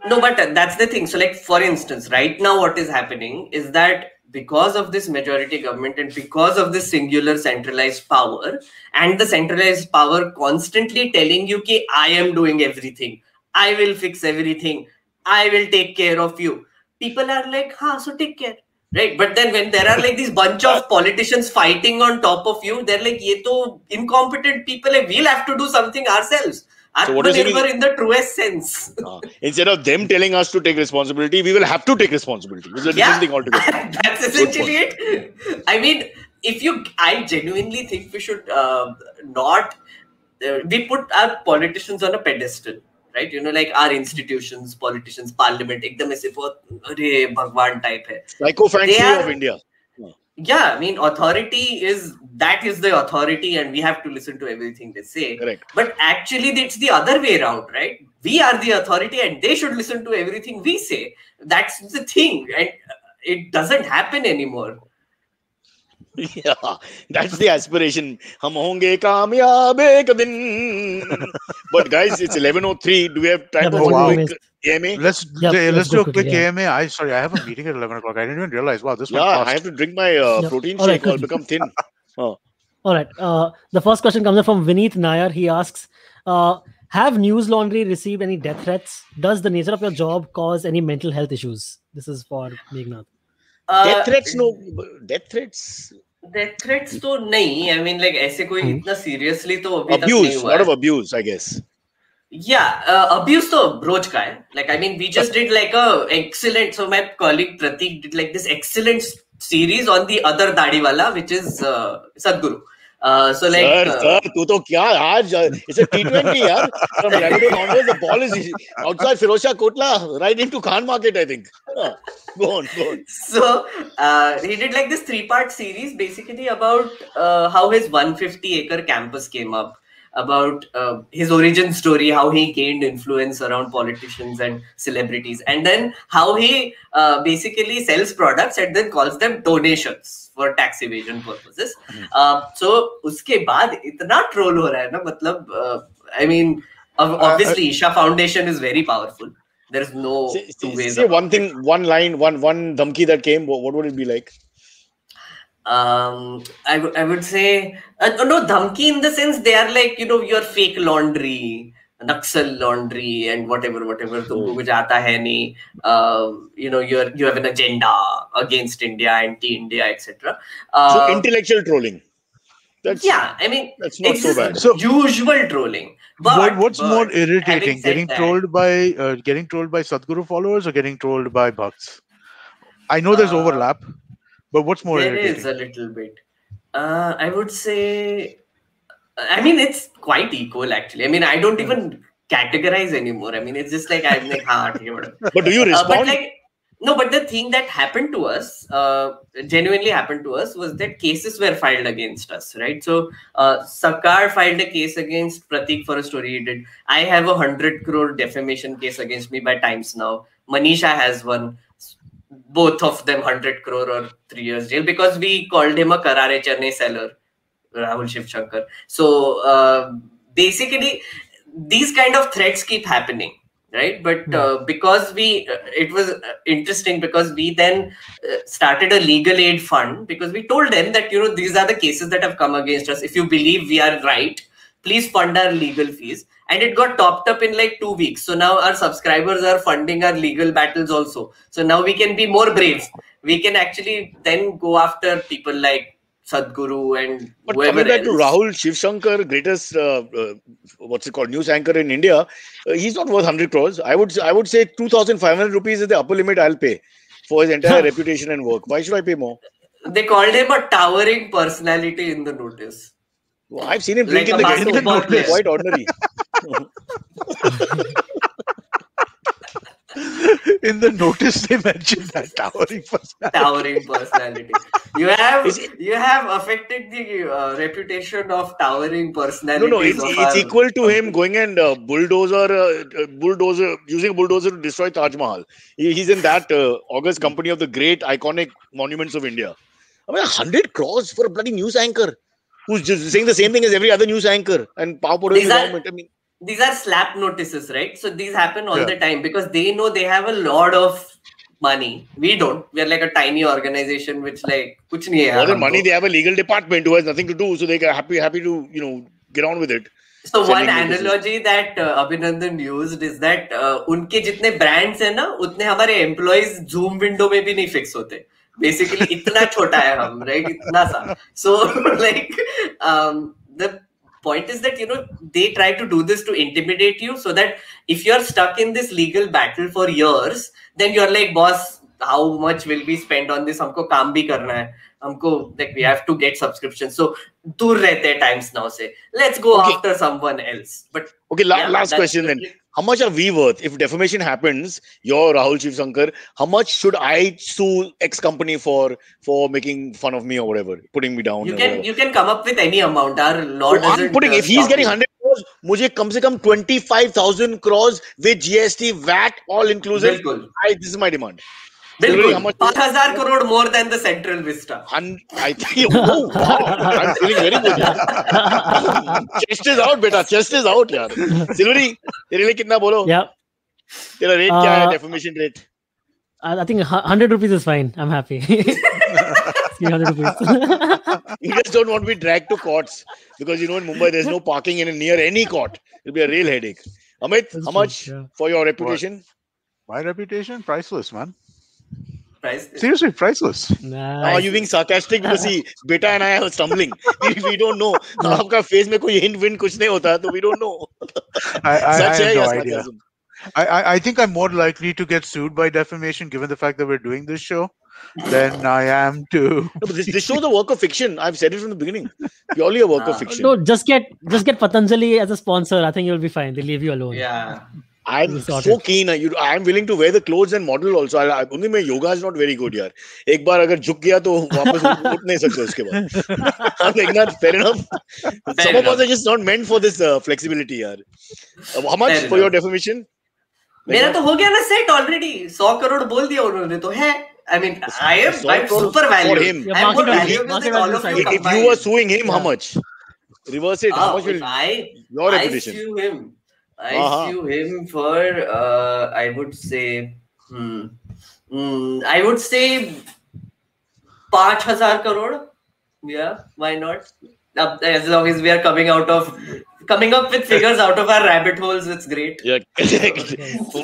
No, but that's the thing. So like, for instance, right now what is happening is that because of this majority government and because of this singular centralized power and the centralized power constantly telling you ki I am doing everything, I will fix everything, I will take care of you. People are like, ha, so take care. Right. But then when there are like these bunch of politicians fighting on top of you, they're like, ye to incompetent people, we'll have to do something ourselves. So what is it in the truest sense? Uh, instead of them telling us to take responsibility, we will have to take responsibility. It's a yeah. different thing altogether. That's essentially it. I mean, if you, I genuinely think we should uh, not, uh, we put our politicians on a pedestal, right? You know, like our institutions, politicians, parliament, ekdam aise Bhagwan type hai. Psycho-fancy of India. Yeah, I mean, authority is, that is the authority and we have to listen to everything they say. Correct. But actually, it's the other way around, right? We are the authority and they should listen to everything we say. That's the thing. And it doesn't happen anymore. Yeah, that's the aspiration. Hum honge kamyaab ek din. But guys, it's eleven oh three. Do we have time for one quick A M A? Let's yep, let's, let's do a quick yeah. A M A. I sorry, I have a meeting at eleven o'clock. I didn't even realize. Wow, this. Yeah, I have to drink my uh, yep. protein shake. I'll right, become thin. Oh. All right. Uh, the first question comes up from Vineet Nair. He asks, uh, "Have News Laundry received any death threats? Does the nature of your job cause any mental health issues?" This is for Meghnad. Uh, death threats? No, death threats. Death threats to nahi. I mean, like, aise koi itna seriously to abhi abuse, tak nahi hua. Lot of abuse, I guess. Yeah, uh, abuse to broach ka hai. Like, I mean, we just did like a excellent. So my colleague Pratik did like this excellent series on the other Dadiwala, which is uh, Sadhguru. Uh, so like, sir, uh, sir, tu to kya? Aaj, it's a T twenty, yaar. From Saturday onwards, the ball is outside Firosha Kotla, right into Khan Market, I think. Uh, go on, go on. So uh, he did like this three-part series, basically about uh, how his one hundred fifty acre campus came up, about uh, his origin story, how he gained influence around politicians and celebrities, and then how he uh, basically sells products and then calls them donations for tax evasion purposes. Mm. Uh, so, uske baad itna troll ho raha hai na, matlab, uh, I mean, obviously, uh, uh, Isha Foundation is very powerful. There is no say, two ways. Say one thing, it. one line, one one dhamki that came. What would it be like? Um, I, I would say uh, no dhamki in the sense they are like, you know, your fake laundry, Naxal laundry, and whatever, whatever. Tumko kuch aata hai nahi. Um, you know, you you have an agenda against India, anti-India, et cetera. Uh, so intellectual trolling. That's, yeah, I mean, that's not so bad. So usual trolling. But, but what's but more irritating, getting that, trolled by uh, getting trolled by Sadhguru followers or getting trolled by bhakts? I know there's uh, overlap, but what's more there irritating? There is a little bit. Uh, I would say. I mean, it's quite equal, actually. I mean, I don't even categorize anymore. I mean, it's just like, I'm like, ha, but do you respond? Uh, but like, no, but the thing that happened to us, uh, genuinely happened to us, was that cases were filed against us, right? So, uh, Sarkar filed a case against Pratik for a story he did. I have a hundred crore defamation case against me by Times Now. Manisha has one. Both of them hundred crore or three years jail because we called him a Karare Charne seller. Rahul Shiv Shankar. So uh, basically, these kind of threats keep happening, right? But uh, because we, uh, it was interesting because we then uh, started a legal aid fund because we told them that, you know, these are the cases that have come against us. If you believe we are right, please fund our legal fees. And it got topped up in like two weeks. So now our subscribers are funding our legal battles also. So now we can be more brave. We can actually then go after people like Sadhguru and but whoever coming back else. To Rahul Shiv Shankar, greatest uh, uh, what's it called, news anchor in India, uh, he's not worth hundred crores. I would I would say two thousand five hundred rupees is the upper limit I'll pay for his entire reputation and work. Why should I pay more? They called him a towering personality in the notice. Well, I've seen him like in the, in the notice. Quite ordinary. In the notice, they mentioned that towering personality. Towering personality. You have it, you have affected the uh, reputation of towering personality. No, no, it's, it's our, equal to him going and uh, bulldozer, uh, bulldozer, using a bulldozer to destroy Taj Mahal. He, he's in that uh, august company of the great iconic monuments of India. I mean, a hundred crores for a bloody news anchor who's just saying the same thing as every other news anchor and power over the government. I mean. These are slap notices, right? So these happen all yeah. the time because they know they have a lot of money. We don't. We are like a tiny organization which like kuch nahi hai. More than money, they have a legal department who has nothing to do. So they are happy, happy to, you know, get on with it. So one notices. Analogy that uh, Abhinandan used is that uh, unke jitne brands hai na, utne hamare employees Zoom window mein bhi nahi fix hote. Basically, itna chota hai hum, right? Itna sa. So like um, the point is that, you know, they try to do this to intimidate you so that if you're stuck in this legal battle for years, then you're like, boss, how much will we spend on this? Humko kaam bhi karna hai. Humko, like, we have to get subscriptions. So, dur rehte Times Now se. Let's go okay. after someone else. But okay, la yeah, last question then. How much are we worth? If defamation happens, you're Rahul Shivsankar, how much should I sue X company for for making fun of me or whatever, putting me down? You can whatever. You can come up with any amount. Our law so doesn't. I'm putting, uh, if he's getting hundred crores, mujhe kam se kam twenty-five thousand crores with G S T, V A T, all inclusive. I, this is my demand. five thousand crore more than the Central Vista. And I think, oh wow, I'm feeling very good. Yeah. Chest is out, beta. Chest is out, yaar. Silvery, tere liye kitna bolo? Yeah. Tera rate uh, kya hai? Defamation rate? I think hundred rupees is fine. I'm happy. You just don't want to be dragged to courts because you know in Mumbai there's no parking in near any court. It'll be a real headache. Amit, That's how much true, yeah. for your reputation? What? My reputation, priceless, man. Priceless. Seriously, priceless. Nice. Are you being sarcastic? Because see, Beta and I are stumbling. we, we don't know. Aapka face mein koi hint, win, kuch nahi hota, so we don't know. I, I, Such I have no idea. I, I think I'm more likely to get sued by defamation, given the fact that we're doing this show, than I am to. No, but this, this show is a work of fiction. I've said it from the beginning. Purely a work ah. of fiction. No, just get just get Patanjali as a sponsor. I think you'll be fine. They'll leave you alone. Yeah. I'm so it. keen. You, I'm willing to wear the clothes and model also. I, I, only my yoga is not very good, yaar. Ek baar agar jhuk gaya, toh wapas uth nahi sakte uske baad. I'm like, nah, fair enough. Fair Some enough. of us are just not meant for this uh, flexibility, yaar. Uh, how much fair for enough. your defamation? Mera toh ho gaya na set already. one hundred crore bol diya unhone toh hai. I mean, I am I'm super valuable. Yeah, I'm more valuable than all of you. If you were suing him, yeah. how much? Reverse it. Uh, how much will I, your reputation? I sue him. I uh-huh. sue him for, uh, I would say, hmm, mm, I would say five thousand crore. Yeah, why not? As long as we are coming out of, coming up with figures out of our rabbit holes, it's great. Yeah,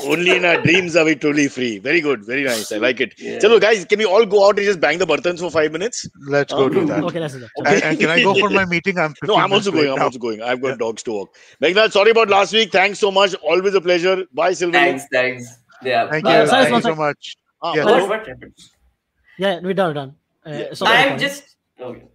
only in our dreams are we truly free. Very good, very nice. I like it. Yeah. Chalo, guys, can we all go out and just bang the bartans for five minutes? Let's go um, do that. Okay, let's do that. And, and can I go for my meeting? I'm no, I'm also going. I'm now. also going. I've got yeah. dogs to walk. Meghnad, sorry about last week. Thanks so much. Always a pleasure. Bye, Silver. Thanks, thanks. Yeah. Thank uh, you. Thank you so much. Ah, yeah. What happened? Yeah, we're done. Done. Uh, yeah. sorry, I'm just. Okay.